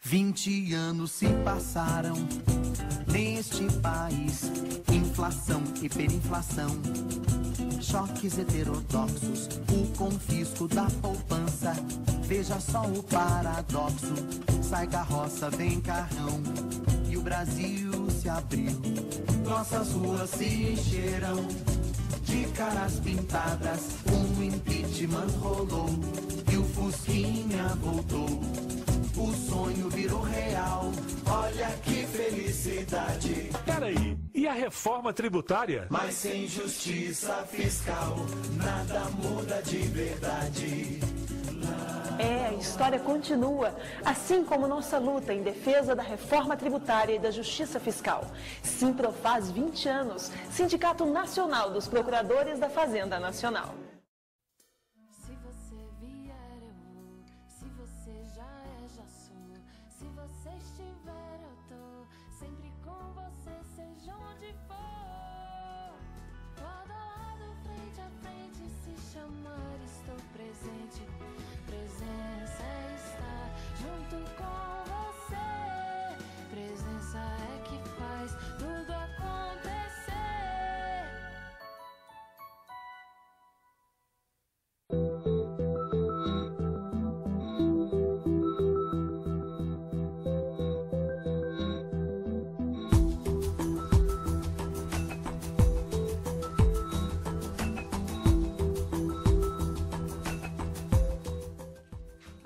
Vinte anos se passaram neste país. Inflação, hiperinflação, choques heterodoxos, o confisco da poupança. Veja só o paradoxo, sai carroça, vem carrão, e o Brasil se abriu. Nossas ruas se encheram de caras pintadas, um impeachment rolou e o Fusquinha voltou. O sonho virou real, olha que felicidade. Peraí, e a reforma tributária? Mas sem justiça fiscal, nada muda de verdade. É, a história continua, assim como nossa luta em defesa da reforma tributária e da justiça fiscal. Simpro faz 20 anos, Sindicato Nacional dos Procuradores da Fazenda Nacional. Se você vier, eu vou. Se você já sou. Se você estiver, eu tô. Sempre com você, seja onde for. Lado a lado, frente a frente, se chamar, estou presente. Presença é estar junto com você. Presença é que faz tudo acontecer.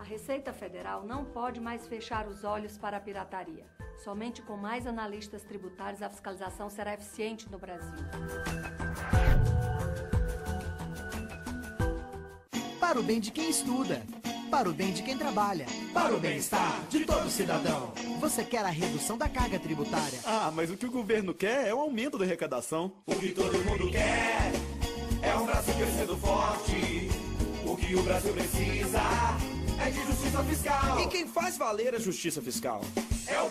A Receita Federal não pode mais fechar os olhos para a pirataria. Somente com mais analistas tributários a fiscalização será eficiente no Brasil. Para o bem de quem estuda, para o bem de quem trabalha, para o bem-estar de todo cidadão. Você quer a redução da carga tributária? Ah, mas o que o governo quer é o aumento da arrecadação. O que todo mundo quer é um Brasil crescendo forte. O que o Brasil precisa é de justiça fiscal. E quem faz valer a justiça fiscal é o...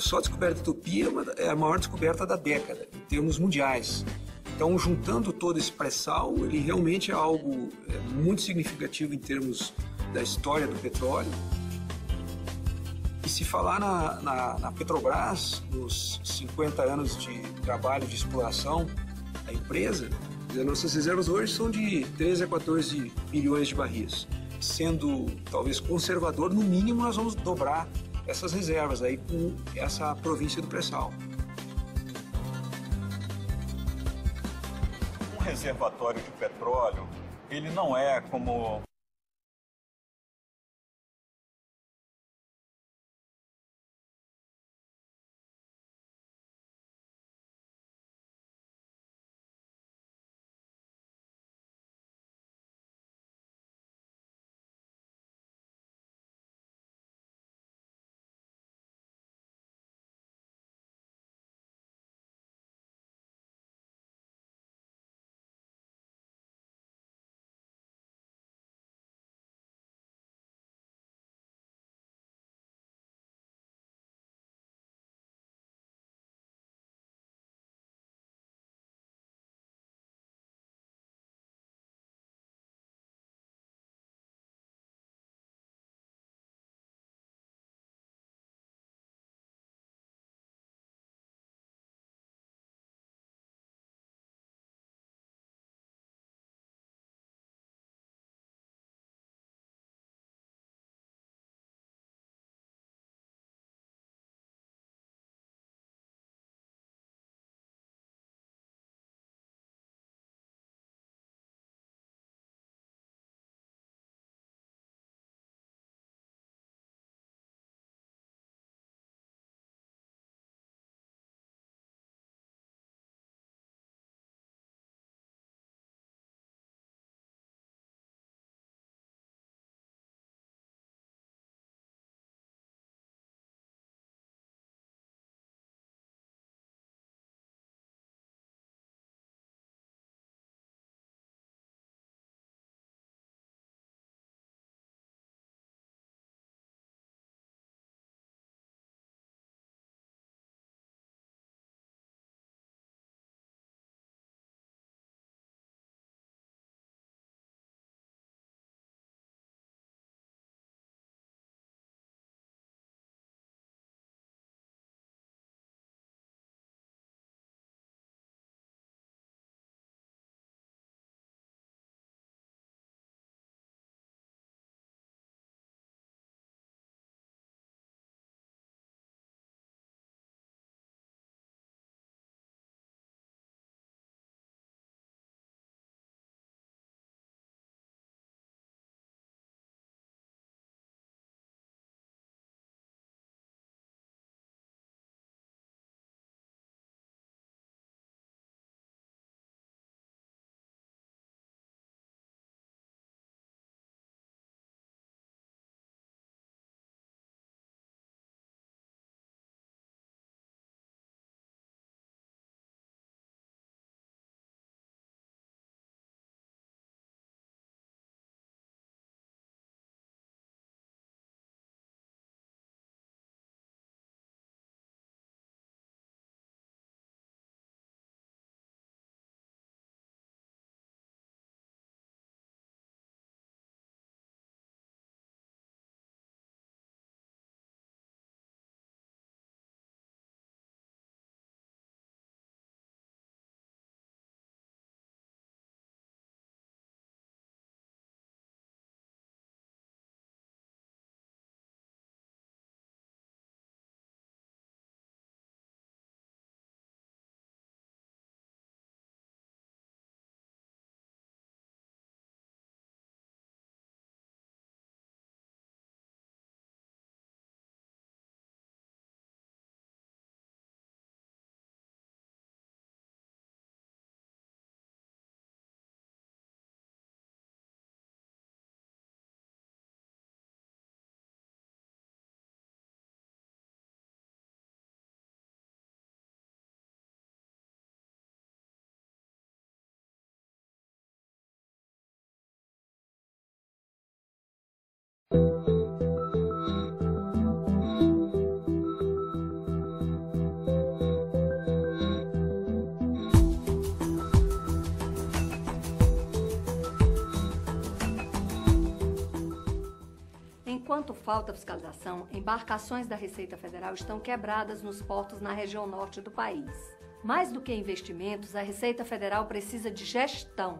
Só a descoberta da utopia é a maior descoberta da década, em termos mundiais. Então, juntando todo esse pré-sal, ele realmente é algo muito significativo em termos da história do petróleo. E se falar na Petrobras, nos 50 anos de trabalho de exploração da empresa, as nossas reservas hoje são de 13 a 14 bilhões de barris. Sendo, talvez, conservador, no mínimo nós vamos dobrar essas reservas aí com essa província do pré-sal. O reservatório de petróleo, ele não é como... Enquanto falta fiscalização, embarcações da Receita Federal estão quebradas nos portos na região norte do país. Mais do que investimentos, a Receita Federal precisa de gestão.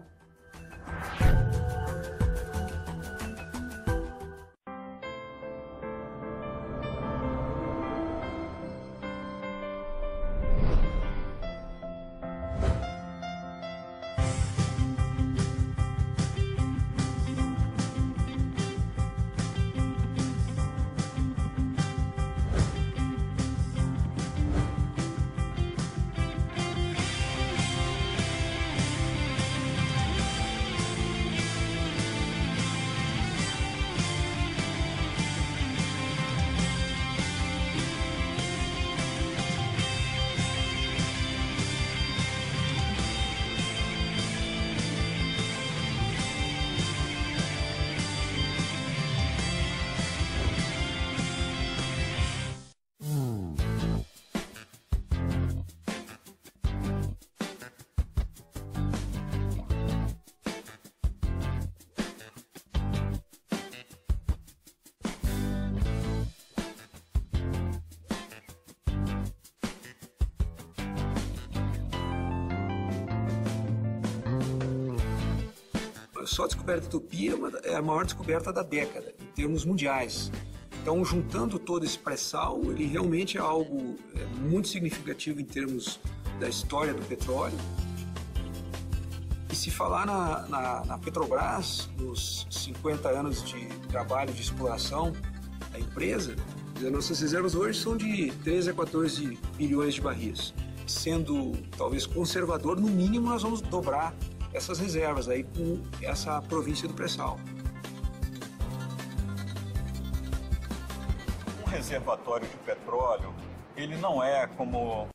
Só a descoberta da utopia é a maior descoberta da década, em termos mundiais. Então, juntando todo esse pré-sal, ele realmente é algo muito significativo em termos da história do petróleo. E se falar na Petrobras, nos 50 anos de trabalho de exploração da empresa, as nossas reservas hoje são de 13 a 14 bilhões de barris. Sendo, talvez, conservador, no mínimo nós vamos dobrar essas reservas aí com essa província do pré-sal. Um reservatório de petróleo, ele não é como